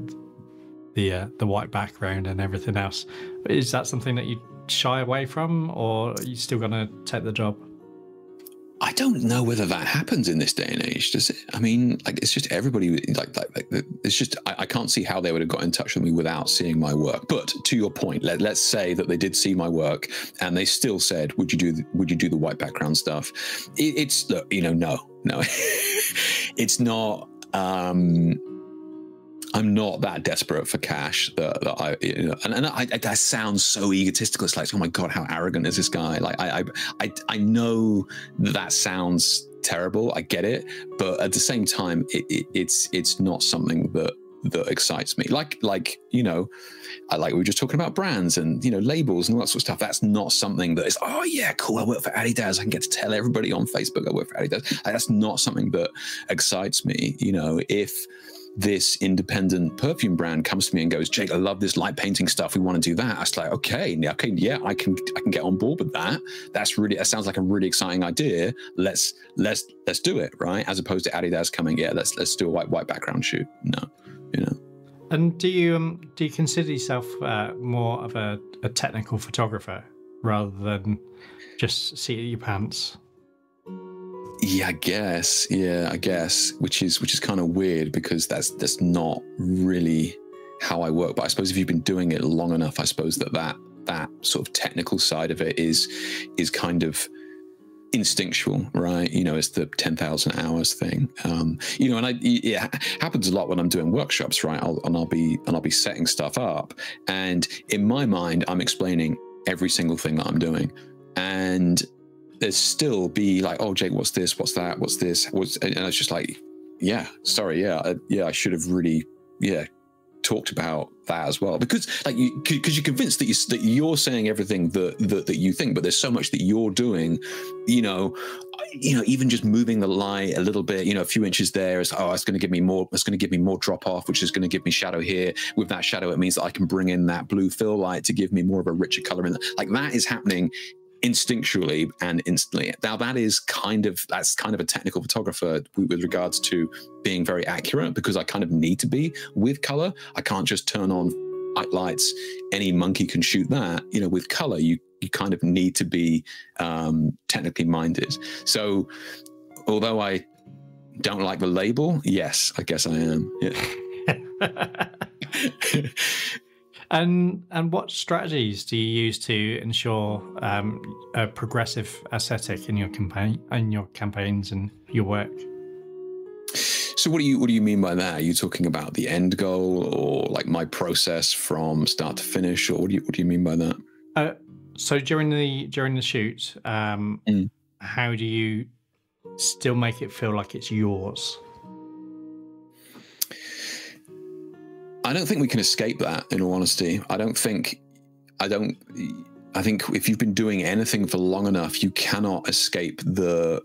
the uh, the white background and everything else? Is that something that you shy away from, or are you still going to take the job? I don't know whether that happens in this day and age, does it? I mean, like, it's just everybody, like, like, like it's just, I, I can't see how they would have got in touch with me without seeing my work. But to your point, let, let's say that they did see my work and they still said, would you do, the, would you do the white background stuff? It, it's, look, you know, no, no, it's not, um, I'm not that desperate for cash that, that I, you know, and, and I, I, I sound so egotistical. It's like, oh my God, how arrogant is this guy? Like, I, I, I, I know that, that sounds terrible. I get it, but at the same time, it, it, it's, it's not something that that excites me. Like, like you know, I like we were just talking about brands and you know labels and all that sort of stuff. That's not something that is, oh yeah, cool. I work for Adidas. I can get to tell everybody on Facebook I work for Adidas. Like, that's not something that excites me. You know, if this independent perfume brand comes to me and goes, Jake, I love this light painting stuff. We want to do that. I was like, okay, okay, yeah, I can, I can get on board with that. That's really, that sounds like a really exciting idea. Let's, let's, let's do it, right? As opposed to Adidas coming, yeah, let's, let's do a white, white background shoot. No, you know. And do you, um, do you consider yourself uh, more of a, a technical photographer rather than just seat your pants? Yeah, I guess. Yeah, I guess, which is which is kind of weird because that's that's not really how I work. But I suppose if you've been doing it long enough, I suppose that that, that sort of technical side of it is is kind of instinctual, right? You know, it's the ten thousand hours thing. Um, you know, and I, it happens a lot when I'm doing workshops, right? I'll, and I'll be and I'll be setting stuff up, and in my mind, I'm explaining every single thing that I'm doing, and there's still be like, oh, Jake, what's this? What's that? What's this? What's, and I was just like, yeah, sorry. Yeah. I, yeah. I should have really, yeah, talked about that as well, because like you, cause you're convinced that you, that you're saying everything that, that, that you think, but there's so much that you're doing, you know, you know, even just moving the light a little bit, you know, a few inches there is, oh, it's going to give me more, it's going to give me more drop off, which is going to give me shadow here. With that shadow, it means that I can bring in that blue fill light to give me more of a richer color. And like that is happening instinctually and instantly. Now that is kind of, that's kind of a technical photographer with regards to being very accurate, because I kind of need to be with color. I can't just turn on lights. Any monkey can shoot that, you know. With color, you, you kind of need to be um, technically minded. So although I don't like the label, yes, I guess I am. Yeah. And and what strategies do you use to ensure um, a progressive aesthetic in your campaign, in your campaigns and your work? So what do you what do you mean by that? Are you talking about the end goal, or like my process from start to finish, or what do you what do you mean by that? Uh, so during the during the shoot, um, mm. how do you still make it feel like it's yours? I don't think we can escape that, in all honesty. I don't think, I don't, I think if you've been doing anything for long enough, you cannot escape the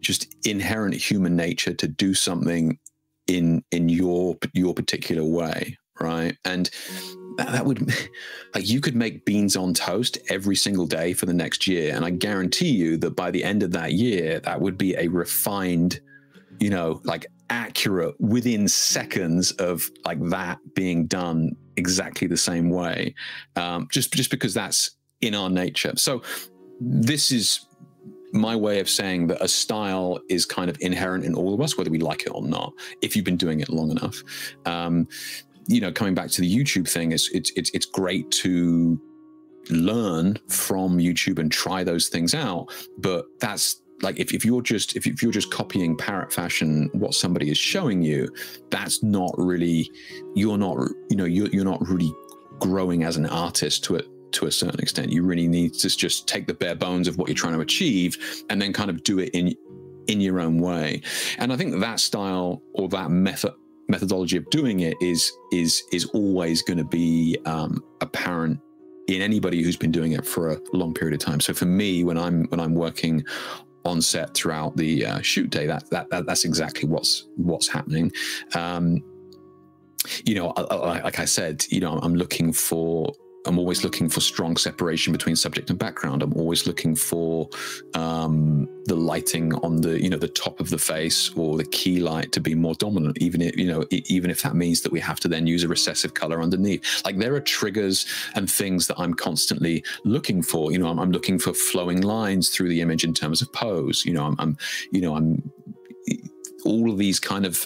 just inherent human nature to do something in in your your particular way, right? And that, that would, like, you could make beans on toast every single day for the next year, and I guarantee you that by the end of that year, that would be a refined, you know, like, accurate within seconds of like that being done exactly the same way, um, just just because that's in our nature. So this is my way of saying that a style is kind of inherent in all of us, whether we like it or not, if you've been doing it long enough. Um, you know, coming back to the YouTube thing, it's it's it's, it's great to learn from YouTube and try those things out, but that's like, if, if you're just if, if you're just copying parrot fashion what somebody is showing you, that's not really, you're not, you know, you're, you're not really growing as an artist to it to a certain extent. You really need to just take the bare bones of what you're trying to achieve and then kind of do it in in your own way. And I think that style or that method methodology of doing it is is is always going to be um, apparent in anybody who's been doing it for a long period of time. So for me, when I'm when I'm working on set throughout the uh, shoot day, that, that that that's exactly what's what's happening. Um, you know, I, I, like I said, you know, I'm looking for, I'm always looking for strong separation between subject and background. I'm always looking for um, the lighting on the, you know, the top of the face or the key light to be more dominant, even if, you know, even if that means that we have to then use a recessive color underneath. Like, there are triggers and things that I'm constantly looking for. You know, I'm, I'm looking for flowing lines through the image in terms of pose. You know, I'm, I'm you know, I'm. all of these kind of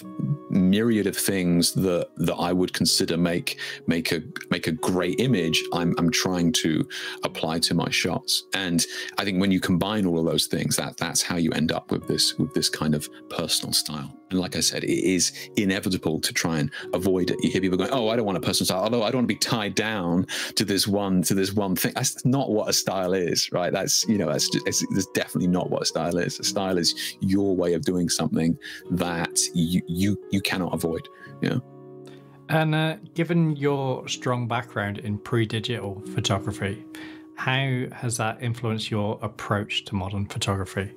myriad of things that that I would consider make make a make a great image, I'm I'm trying to apply to my shots. And I think when you combine all of those things, that that's how you end up with this with this kind of personal style. And like I said, it is inevitable to try and avoid it. You hear people going, "Oh, I don't want a personal style. Although I don't want to be tied down to this one to this one thing." That's not what a style is, right? That's, you know, that's just, it's, it's definitely not what a style is. A style is your way of doing something that you you you cannot avoid. Yeah. You know? And uh, given your strong background in pre-digital photography, how has that influenced your approach to modern photography?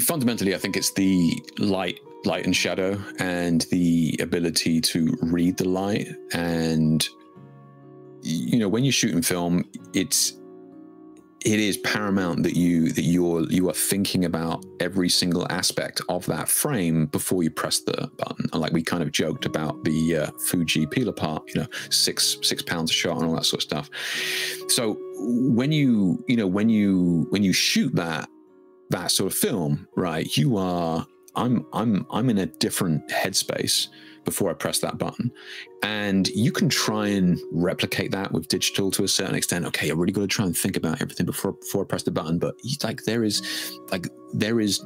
Fundamentally, I think it's the light, light and shadow, and the ability to read the light. And, you know, when you're shooting film, it's it is paramount that you that you're you are thinking about every single aspect of that frame before you press the button. And like we kind of joked about the uh, Fuji peel apart, you know, six six pounds a shot and all that sort of stuff. So when you you know when you when you shoot that. that sort of film, right, you are, I'm, I'm, I'm in a different headspace before I press that button. And you can try and replicate that with digital to a certain extent. Okay, I really got to try and think about everything before, before I press the button. But like, there is, like, there is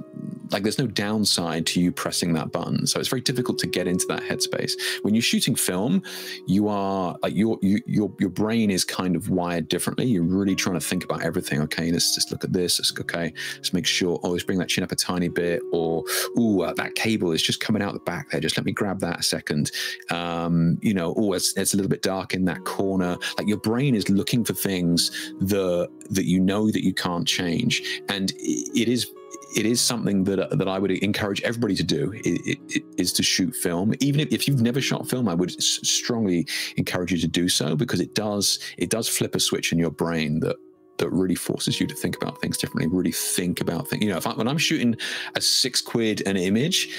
like there's no downside to you pressing that button. So it's very difficult to get into that headspace. When you're shooting film, you are like your you, your your brain is kind of wired differently. You're really trying to think about everything. Okay, let's just look at this. Let's, okay, let's make sure. Oh, let's bring that chin up a tiny bit. Or ooh, uh, that cable is just coming out the back there. Just let me grab that a second. Um, you know, oh, it's it's a little bit dark in that corner. Like your brain is looking for things that that you know that you can't change, and it is. It is something that that I would encourage everybody to do. It, it, it is to shoot film, even if, if you've never shot film. I would s strongly encourage you to do so, because it does it does flip a switch in your brain that that really forces you to think about things differently. Really think about things. You know, if I, when I'm shooting a six quid an image,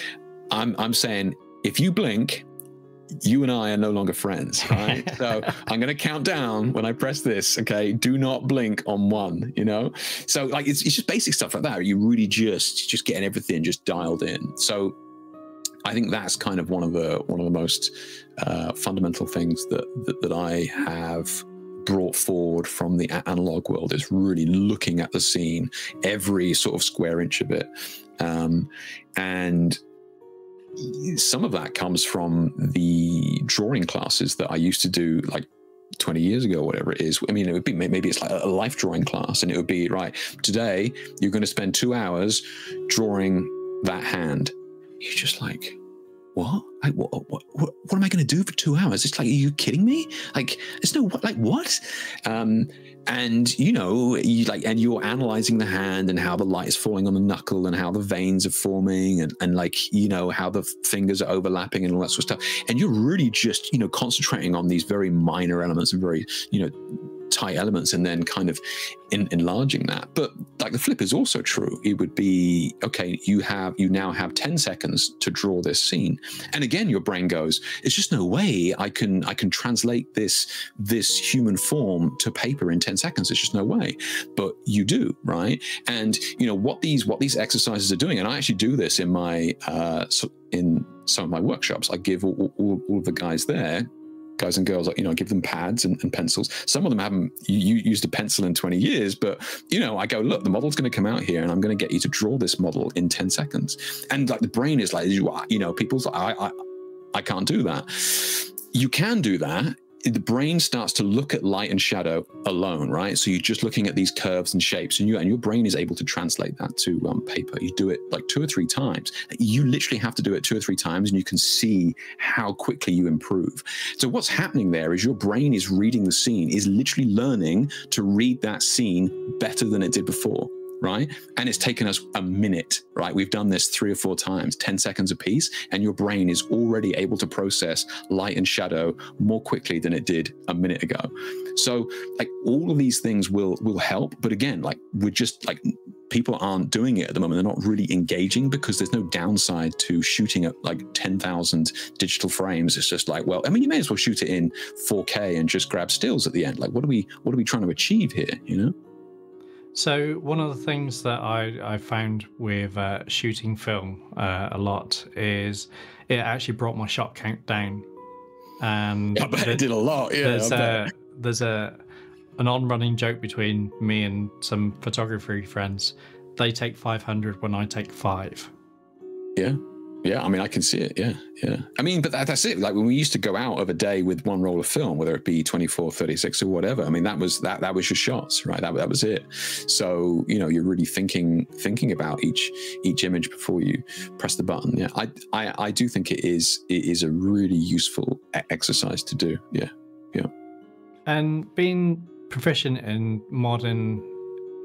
I'm I'm saying if you blink, you and I are no longer friends, right? So I'm going to count down when I press this. Okay, do not blink on one. You know, so like it's, it's just basic stuff like that. You really just just getting everything just dialed in. So I think that's kind of one of the one of the most uh, fundamental things that, that that I have brought forward from the analog world is really looking at the scene, every sort of square inch of it, um, and. Some of that comes from the drawing classes that I used to do like twenty years ago, or whatever it is. I mean, it would be, maybe it's like a life drawing class, and it would be, right, today you're going to spend two hours drawing that hand. You're just like, what? I, what, what, what, what am I going to do for two hours? It's like, are you kidding me? Like, it's no, like what? Um, and you know, you like, and you're analyzing the hand and how the light is falling on the knuckle and how the veins are forming and, and like, you know, how the fingers are overlapping and all that sort of stuff. And you're really just, you know, concentrating on these very minor elements and very, you know, tight elements, and then kind of in, enlarging that. But like the flip is also true. It would be, okay, you have you now have ten seconds to draw this scene, and again your brain goes, it's just no way I can I can translate this this human form to paper in ten seconds. It's just no way. But you do, right? And you know what these what these exercises are doing, and I actually do this in my uh so in some of my workshops. I give all, all, all of the guys there guys and girls, like, you know, I give them pads and, and pencils. Some of them haven't used a pencil in twenty years, but, you know, I go, look, the model's going to come out here and I'm going to get you to draw this model in ten seconds. And like the brain is like, you know, people's like, I, I, I can't do that. You can do that. The brain starts to look at light and shadow alone, right? So you're just looking at these curves and shapes, and you and your brain is able to translate that to um, paper. You do it like two or three times. You literally have to do it two or three times, and you can see how quickly you improve. So what's happening there is your brain is reading the scene, is literally learning to read that scene better than it did before. Right? And it's taken us a minute, right? We've done this three or four times, ten seconds apiece, and your brain is already able to process light and shadow more quickly than it did a minute ago. So like all of these things will, will help. But again, like we're just like, people aren't doing it at the moment. They're not really engaging because there's no downside to shooting at like ten thousand digital frames. It's just like, well, I mean, you may as well shoot it in four K and just grab stills at the end. Like, what are we, what are we trying to achieve here? You know? So one of the things that I, I found with uh, shooting film uh, a lot is it actually brought my shot count down. And yeah, I bet the, it did a lot. Yeah, there's a, there's a an on-running joke between me and some photography friends. They take five hundred when I take five. Yeah. Yeah, I mean, I can see it. Yeah, yeah. I mean, but that, that's it. Like when we used to go out of a day with one roll of film, whether it be twenty-four, thirty-six or whatever, I mean, that was that that was your shots, right? That, that was it. So, you know, you're really thinking thinking about each each image before you press the button. Yeah, I I, I do think it is it is a really useful exercise to do. Yeah, yeah. And being proficient in modern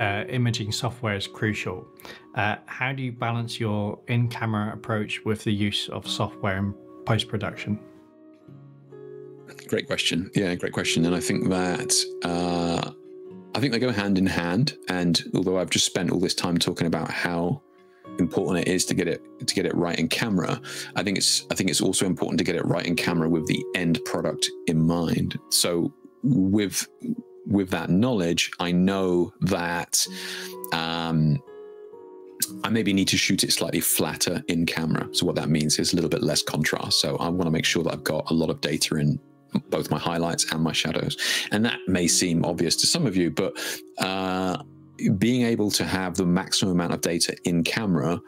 Uh, imaging software is crucial. Uh, how do you balance your in-camera approach with the use of software in post-production? Great question. Yeah, great question. And I think that uh, I think they go hand in hand. And although I've just spent all this time talking about how important it is to get it to get it right in camera, I think it's I think it's also important to get it right in camera with the end product in mind. So with with that knowledge, I know that um, I maybe need to shoot it slightly flatter in camera. So what that means is a little bit less contrast. So I want to make sure that I've got a lot of data in both my highlights and my shadows. And that may seem obvious to some of you, but uh, being able to have the maximum amount of data in camera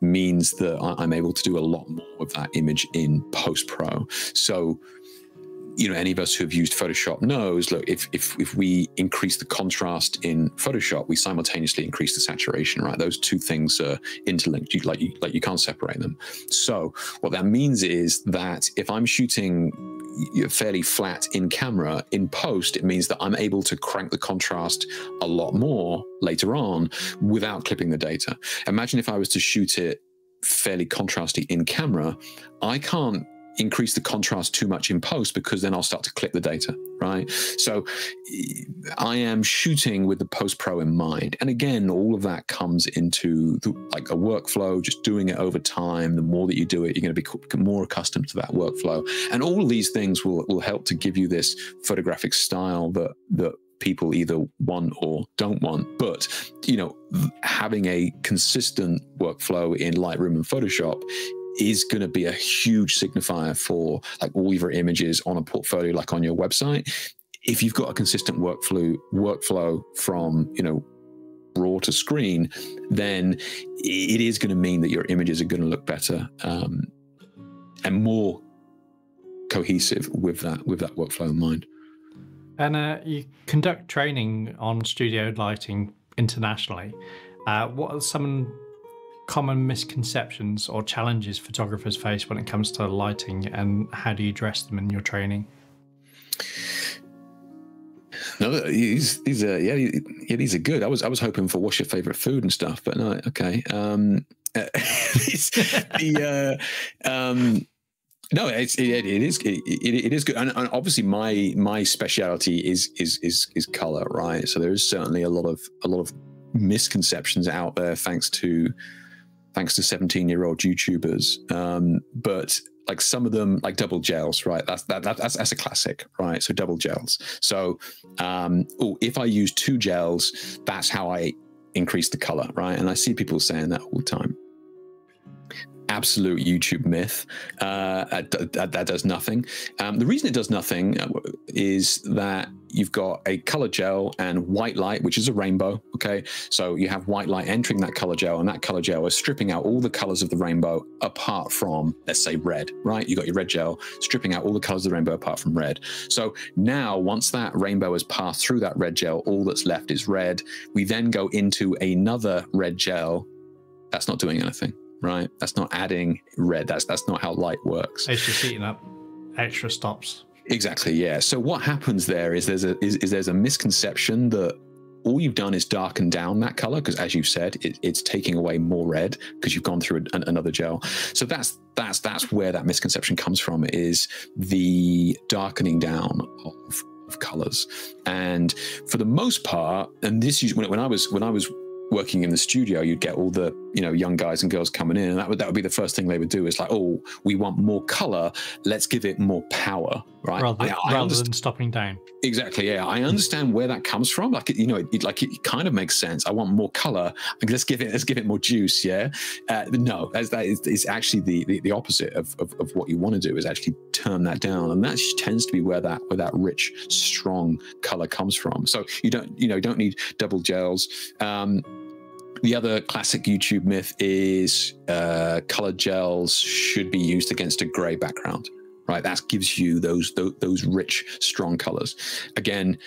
means that I'm able to do a lot more of that image in post-pro. So, you know, any of us who have used Photoshop knows, look, if, if, if we increase the contrast in Photoshop, we simultaneously increase the saturation, right? Those two things are interlinked, you, like, you, like you can't separate them. So what that means is that if I'm shooting fairly flat in camera, in post, it means that I'm able to crank the contrast a lot more later on without clipping the data. Imagine if I was to shoot it fairly contrasty in camera, I can't increase the contrast too much in post because then I'll start to clip the data, right? So I am shooting with the post pro in mind. And again, all of that comes into the, like a workflow, just doing it over time. The more that you do it, you're going to be more accustomed to that workflow. And all of these things will, will help to give you this photographic style that, that people either want or don't want. But, you know, having a consistent workflow in Lightroom and Photoshop is going to be a huge signifier for like all your images on a portfolio, like on your website. If you've got a consistent workflow workflow from, you know, raw to screen, then it is going to mean that your images are going to look better um, and more cohesive with that with that workflow in mind. And uh, you conduct training on studio lighting internationally. Uh, what are some common misconceptions or challenges photographers face when it comes to lighting, and how do you address them in your training? No, these, these are yeah, yeah, these are good. I was I was hoping for what's your favorite food and stuff, but no, okay. Um, uh, the uh, um, no, it's, it, it is it, it is good, and, and obviously my my speciality is is is is color, right? So there is certainly a lot of a lot of misconceptions out there, thanks to. thanks to seventeen year old YouTubers. Um, but like some of them, like double gels, right? That's, that, that's, that's a classic, right? So double gels. So um, oh, if I use two gels, that's how I increase the color, right? And I see people saying that all the time. Absolute YouTube myth. Uh, that, that, that does nothing. Um, the reason it does nothing is that you've got a color gel and white light, which is a rainbow, okay? So you have white light entering that color gel, and that color gel is stripping out all the colors of the rainbow apart from, let's say, red, right? You got your red gel stripping out all the colors of the rainbow apart from red. So now, once that rainbow has passed through that red gel, all that's left is red. We then go into another red gel. That's not doing anything, right? That's not adding red. That's that's not how light works. It's just eating up extra stops. Exactly, yeah. So what happens there is there's a is, is there's a misconception that all you've done is darken down that color, because as you've said, it, it's taking away more red because you've gone through an, another gel. So that's that's that's where that misconception comes from, is the darkening down of, of colors. And for the most part, and this is when, when I was when I was working in the studio, you'd get all the, you know, young guys and girls coming in, and that would that would be the first thing they would do is like, oh, we want more color, let's give it more power, right? Rather, I, I rather than stopping down. Exactly, yeah. I understand where that comes from. Like, you know, it, it, like it kind of makes sense. I want more color. Let's give it let's give it more juice, yeah. Uh, no, as that is, is actually the, the the opposite of of, of what you want to do, is actually turn that down, and that tends to be where that where that rich, strong color comes from. So you don't you know you don't need double gels. Um, The other classic YouTube myth is uh, colored gels should be used against a gray background, right? That gives you those, those, those rich, strong colors. Again,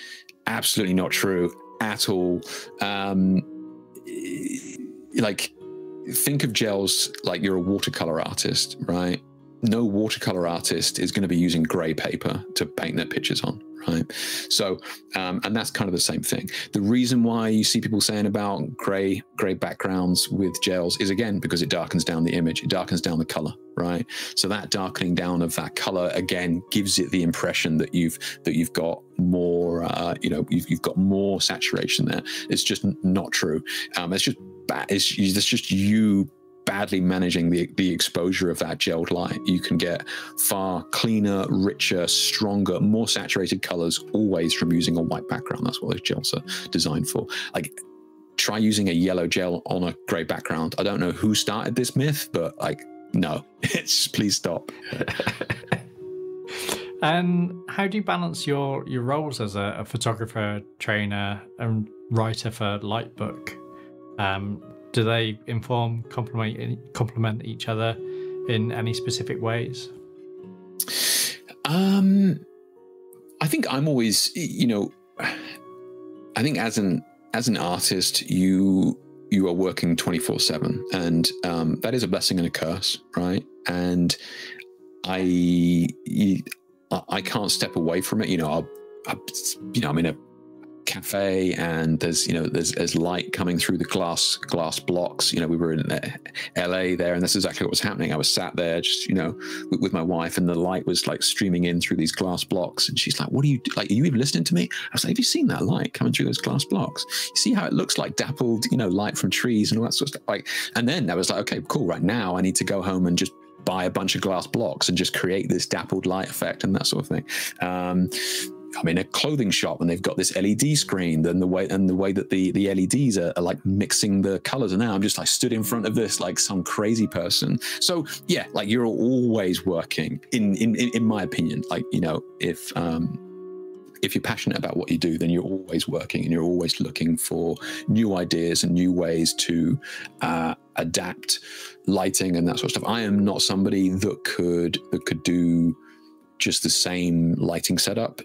absolutely not true at all. Um, like, think of gels like you're a watercolor artist, right? No watercolor artist is going to be using gray paper to paint their pictures on. Right. So, um, and that's kind of the same thing. The reason why you see people saying about gray, gray backgrounds with gels is, again, because it darkens down the image, it darkens down the color, right? So that darkening down of that color, again, gives it the impression that you've, that you've got more, uh, you know, you've, you've got more saturation there. It's just not true. Um, it's just bad. It's, it's just you badly managing the, the exposure of that gelled light. You can get far cleaner, richer, stronger, more saturated colors always from using a white background. That's what those gels are designed for. Like, try using a yellow gel on a gray background. I don't know who started this myth, but like, no, it's please stop. And how do you balance your, your roles as a, a photographer, trainer, and writer for Lightbook? Um, do they inform, complement, complement each other in any specific ways? Um, I think I'm always, you know, I think as an as an artist, you you are working twenty-four seven, and um, that is a blessing and a curse, right? And I. You, I can't step away from it. You know, I'll, I'll, you know, I'm in a cafe and there's, you know, there's, there's light coming through the glass, glass blocks. You know, we were in L A there, and this is exactly what was happening. I was sat there just, you know, with, with my wife, and the light was like streaming in through these glass blocks. And she's like, what are you, like, are you even listening to me? I was like, have you seen that light coming through those glass blocks? You see how it looks like dappled, you know, light from trees and all that sort of stuff. Like, and then I was like, okay, cool. Right now I need to go home and just buy a bunch of glass blocks and just create this dappled light effect and that sort of thing. Um, I'm in a clothing shop and they've got this L E D screen, and the way and the way that the the L E Ds are, are like mixing the colors. And now I'm just like stood in front of this like some crazy person. So yeah, like you're always working. In in in my opinion, like you know, if um, if you're passionate about what you do, then you're always working and you're always looking for new ideas and new ways to uh, adapt lighting and that sort of stuff. I am not somebody that could that could do just the same lighting setup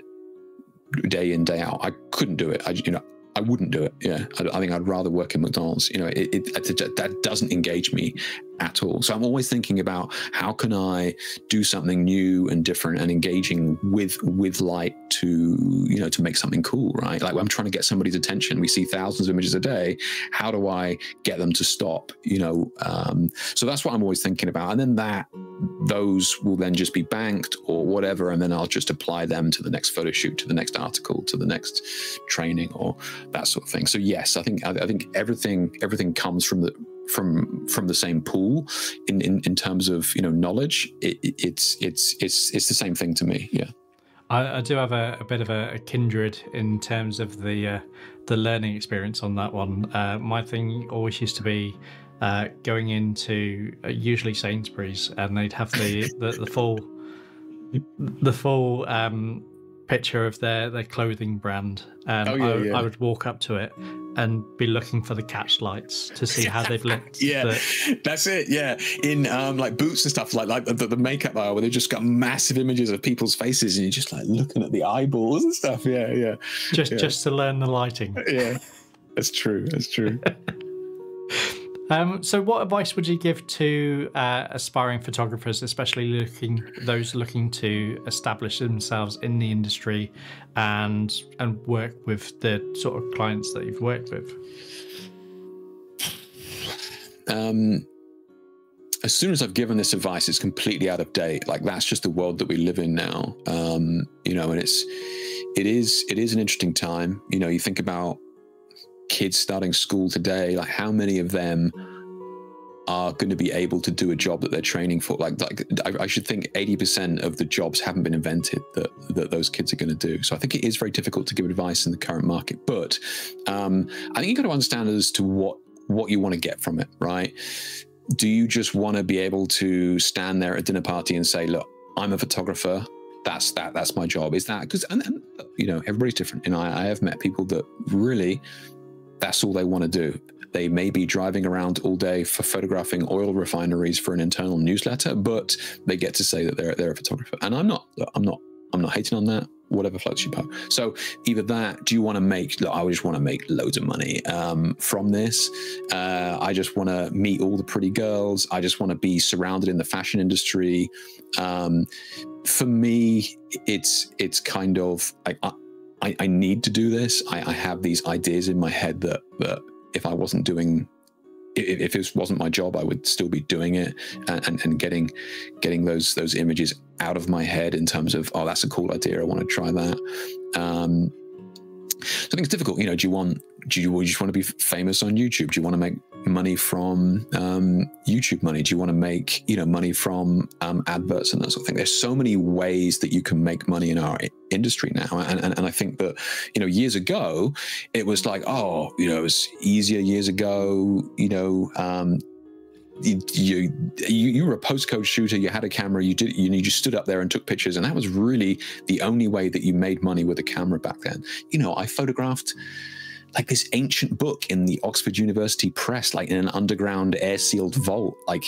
day in, day out. I couldn't do it. I you know I wouldn't do it. Yeah, I, I think I'd rather work in McDonald's. You know, it, it, it that doesn't engage me at all. So I'm always thinking about how can I do something new and different and engaging with with light to you know to make something cool, right? Like I'm trying to get somebody's attention. We see thousands of images a day. How do I get them to stop? You know, um, so that's what I'm always thinking about. And then that those will then just be banked or whatever, and then I'll just apply them to the next photo shoot, to the next article, to the next training, or that sort of thing. So yes, I think I, I think everything everything comes from the from from the same pool in in, in terms of you know knowledge. It, it, it's it's it's it's the same thing to me. Yeah. I, I do have a, a bit of a, a kindred in terms of the uh, the learning experience on that one. Uh, my thing always used to be uh, going into uh, usually Sainsbury's, and they'd have the the, the full the full um, picture of their their clothing brand, and oh, yeah, I, yeah. I would walk up to it and be looking for the catch lights to see how they've looked. Yeah, the... that's it. Yeah, in um, like Boots and stuff, like like the, the makeup aisle where they've just got massive images of people's faces, and you're just like looking at the eyeballs and stuff. Yeah, yeah. Just yeah. just to learn the lighting. Yeah, that's true. That's true. um, so, what advice would you give to uh, aspiring photographers, especially looking those looking to establish themselves in the industry and and work with the sort of clients that you've worked with? Um, as soon as I've given this advice, it's completely out of date. Like that's just the world that we live in now. Um, you know, and it's, it is, it is an interesting time. You know, you think about kids starting school today, like how many of them are going to be able to do a job that they're training for? Like, like I, I should think eighty percent of the jobs haven't been invented that, that those kids are going to do. So I think it is very difficult to give advice in the current market, but, um, I think you've got to understand as to what, what you want to get from it, right? Do you just want to be able to stand there at a dinner party and say, look, I'm a photographer. That's that, that's my job. Is that because, and, and you know, everybody's different. And I, I have met people that really, that's all they want to do. They may be driving around all day for photographing oil refineries for an internal newsletter, but they get to say that they're, they're a photographer. And I'm not, I'm not, I'm not hating on that. Whatever floats your boat. So either that, do you want to make, look, I just want to make loads of money um, from this. Uh, I just want to meet all the pretty girls. I just want to be surrounded in the fashion industry. Um, for me, it's, it's kind of, I, I, I need to do this. I, I have these ideas in my head that, that if I wasn't doing, if, if it wasn't my job, I would still be doing it, and, and, and getting, getting those, those images out of my head in terms of, oh, that's a cool idea. I want to try that. Um, so I think it's difficult. You know, do you want, do you, do you just want to be famous on YouTube? Do you want to make money from um, YouTube money? Do you want to make, you know, money from um, adverts and that sort of thing? There's so many ways that you can make money in our industry now. And, and, and I think that, you know, years ago, it was like, oh, you know, it was easier years ago, you know, um, you, you you were a postcode shooter, you had a camera, you did you you stood up there and took pictures, and that was really the only way that you made money with a camera back then. You know, I photographed like this ancient book in the Oxford University Press, like in an underground air-sealed vault, like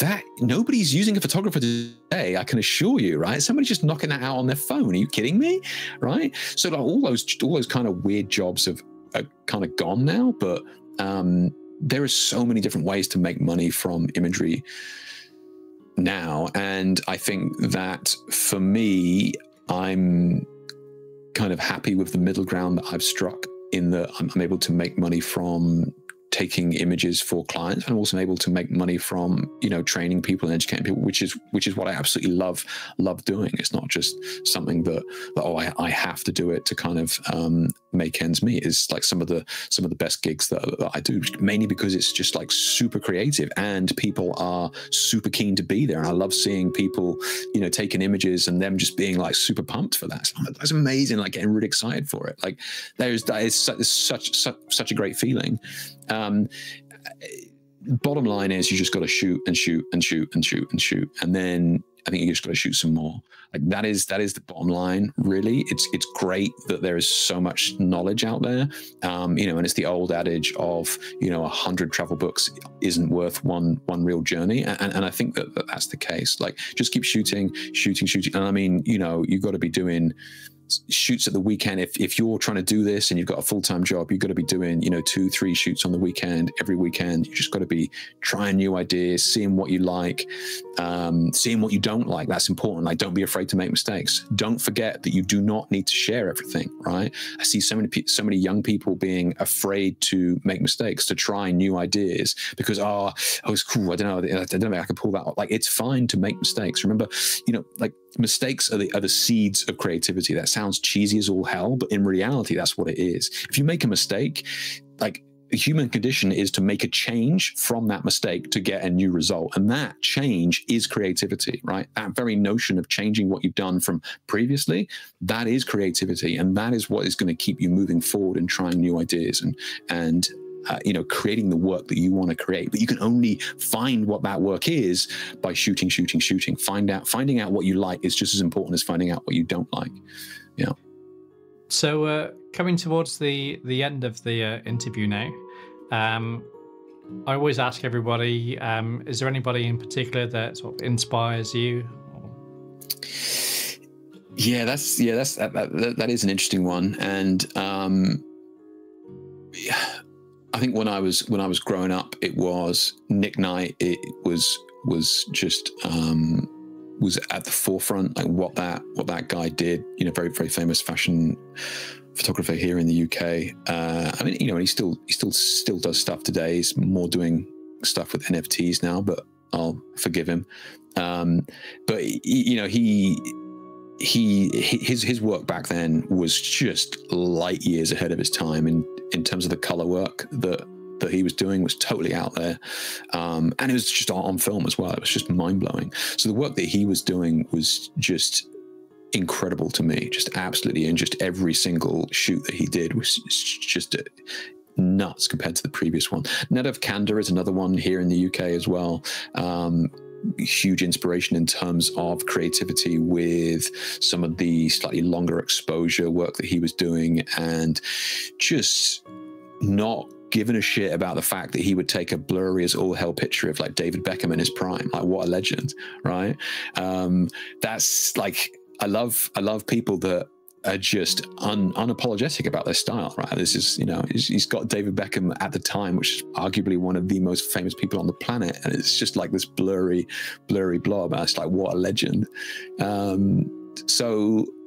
that. Nobody's using a photographer today, I can assure you, right? Somebody's just knocking that out on their phone. Are you kidding me? Right? So like all those all those kind of weird jobs have are kind of gone now, but um, there are so many different ways to make money from imagery now. And I think that for me, I'm kind of happy with the middle ground that I've struck, in that I'm able to make money from taking images for clients, and I'm also able to make money from, you know, training people and educating people, which is which is what I absolutely love love doing. It's not just something that, that oh I, I have to do it to kind of um, make ends meet. It's like some of the some of the best gigs that, that I do, mainly because it's just like super creative and people are super keen to be there. And I love seeing people, you know, taking images and them just being like super pumped for that. Like, that's amazing. Like getting really excited for it. Like there's that is such such such a great feeling. Um, Um, bottom line is you just got to shoot and shoot and shoot and shoot and shoot, and then I think you just got to shoot some more. Like that is that is the bottom line, really. It's it's great that there is so much knowledge out there, um, you know, and it's the old adage of, you know, a hundred travel books isn't worth one one real journey, and, and I think that, that that's the case. Like just keep shooting, shooting, shooting, and I mean, you know, you've got to be doing shoots at the weekend. If, if you're trying to do this and you've got a full-time job, you've got to be doing, you know, two, three shoots on the weekend, every weekend. You just got to be trying new ideas, seeing what you like, um, seeing what you don't like. That's important. Like, don't be afraid to make mistakes. Don't forget that you do not need to share everything, right? I see so many, so many young people being afraid to make mistakes, to try new ideas because, oh, oh it's cool. I don't know. I don't know if I can pull that off. Like, it's fine to make mistakes. Remember, you know, like, mistakes are the, are the seeds of creativity. That sounds cheesy as all hell, but in reality, that's what it is. If you make a mistake, like the human condition is to make a change from that mistake to get a new result. And that change is creativity, right? That very notion of changing what you've done from previously, that is creativity. And that is what is going to keep you moving forward and trying new ideas and, and, Uh, you know, creating the work that you want to create. But you can only find what that work is by shooting, shooting, shooting. Find out, finding out what you like is just as important as finding out what you don't like. Yeah. So uh, coming towards the the end of the uh, interview now, um, I always ask everybody: um, is there anybody in particular that sort of inspires you? Or... Yeah, that's yeah, that's that, that that is an interesting one, and um, yeah. I think when I was when I was growing up, it was Nick Knight. It was was just um, was at the forefront, like what that what that guy did. You know, very very famous fashion photographer here in the U K. Uh, I mean, you know, he still he still still does stuff today. He's more doing stuff with N F Ts now, but I'll forgive him. Um, but you know, he. He his his work back then was just light years ahead of his time in in terms of the color work that that he was doing was totally out there, um, and it was just on film as well. It was just mind blowing. So the work that he was doing was just incredible to me, just absolutely, and just every single shoot that he did was just a, nuts compared to the previous one. Ned of Kander is another one here in the U K as well. Um, huge inspiration in terms of creativity with some of the slightly longer exposure work that he was doing, and just not giving a shit about the fact that he would take a blurry as all hell picture of like David Beckham in his prime. Like, what a legend, right? Um, that's like, I love, I love people that are just un, unapologetic about their style, right? This is, you know, he's, he's got David Beckham at the time, which is arguably one of the most famous people on the planet, and it's just like this blurry, blurry blob. And it's like, what a legend. Um, so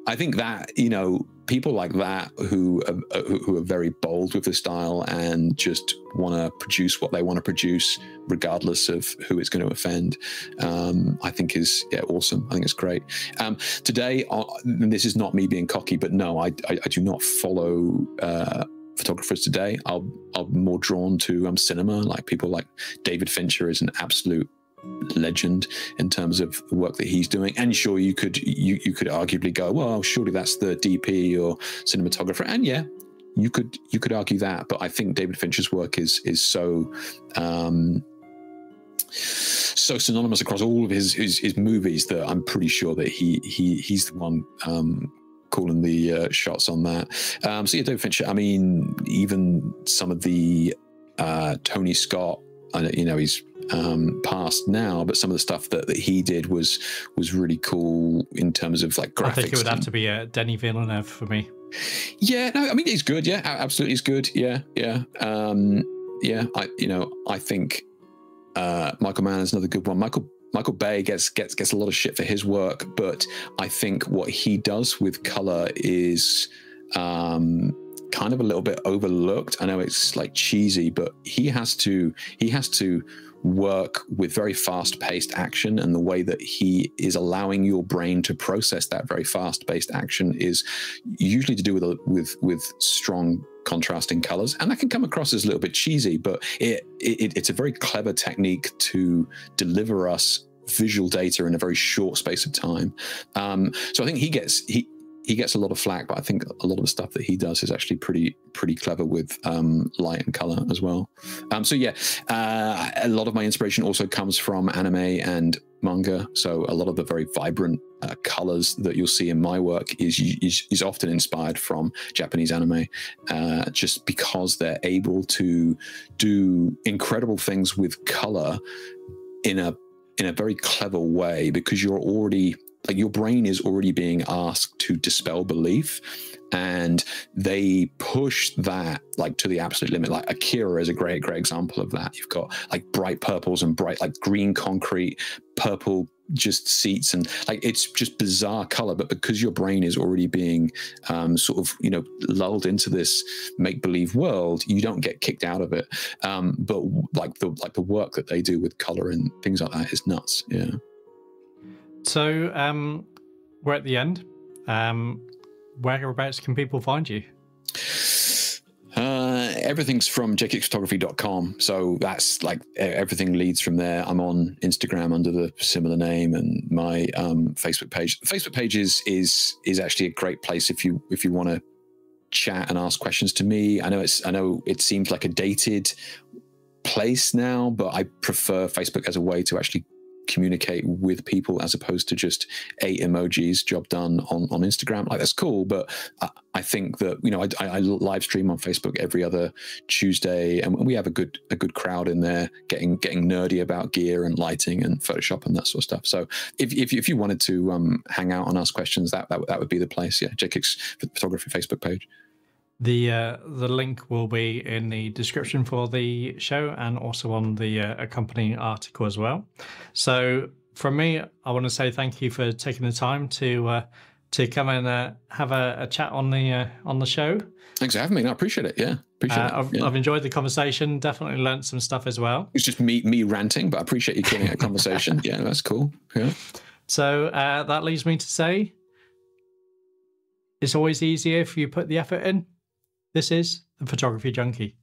I think that, you know, people like that who are, who are very bold with the style and just want to produce what they want to produce, regardless of who it's going to offend, um, I think is yeah awesome. I think it's great. Um, today, uh, this is not me being cocky, but no, I I, I do not follow uh, photographers today. I'll, I'm more drawn to um, cinema, like people like David Fincher is an absolute legend in terms of the work that he's doing. And sure, you could you you could arguably go, well, surely that's the D P or cinematographer, and yeah, you could you could argue that, but I think David Fincher's work is is so um so synonymous across all of his, his his movies that I'm pretty sure that he he he's the one um calling the uh, shots on that. Um so yeah, David Fincher, I mean, even some of the uh Tony Scott, I you know he's um passed now, but some of the stuff that, that he did was was really cool in terms of like graphics. I think it would have to be a Denis Villeneuve for me. Yeah, no, I mean, he's good. Yeah, absolutely, he's good. Yeah, yeah, um, yeah. I, you know, I think uh, Michael Mann is another good one. Michael Michael Bay gets gets gets a lot of shit for his work, but I think what he does with color is um, kind of a little bit overlooked. I know it's like cheesy, but he has to he has to work with very fast-paced action, and the way that he is allowing your brain to process that very fast-paced action is usually to do with a, with with strong contrasting colors, and that can come across as a little bit cheesy, but it, it it's a very clever technique to deliver us visual data in a very short space of time. Um so I think he gets he He gets a lot of flack, but I think a lot of the stuff that he does is actually pretty pretty clever with um, light and color as well. Um, so yeah, uh, a lot of my inspiration also comes from anime and manga. So a lot of the very vibrant uh, colors that you'll see in my work is is, is often inspired from Japanese anime, uh, just because they're able to do incredible things with color in a in a very clever way, because you're already. Like your brain is already being asked to dispel belief, and they push that like to the absolute limit. Like Akira is a great, great example of that. You've got like bright purples and bright, like green concrete, purple just seats, and like it's just bizarre color. But because your brain is already being um, sort of, you know, lulled into this make-believe world, you don't get kicked out of it. Um, but like the like the work that they do with color and things like that is nuts. Yeah. So um, we're at the end. Um, whereabouts can people find you? Uh, everything's from jake hicks photography dot com. So that's like everything leads from there. I'm on Instagram under the similar name, and my um, Facebook page. The Facebook page is is is actually a great place if you if you want to chat and ask questions to me. I know it's I know it seems like a dated place now, but I prefer Facebook as a way to actually communicate with people, as opposed to just eight emojis, job done, on on Instagram. Like that's cool, but I, I think that, you know, I, I, I live stream on Facebook every other Tuesday, and we have a good a good crowd in there, getting getting nerdy about gear and lighting and Photoshop and that sort of stuff. So if if, if you wanted to um, hang out and ask questions, that, that that would be the place. Yeah, Jake Hicks Photography Facebook page. The uh, the link will be in the description for the show, and also on the uh, accompanying article as well. So from me, I want to say thank you for taking the time to uh, to come and uh, have a, a chat on the uh, on the show. Thanks for having me. I appreciate it. Yeah, appreciate uh, it. I've, yeah. I've enjoyed the conversation. Definitely learned some stuff as well. It's just me me ranting, but I appreciate you getting a conversation. Yeah, that's cool. Yeah. So uh, that leaves me to say, it's always easier if you put the effort in. This is The Photography Junkie.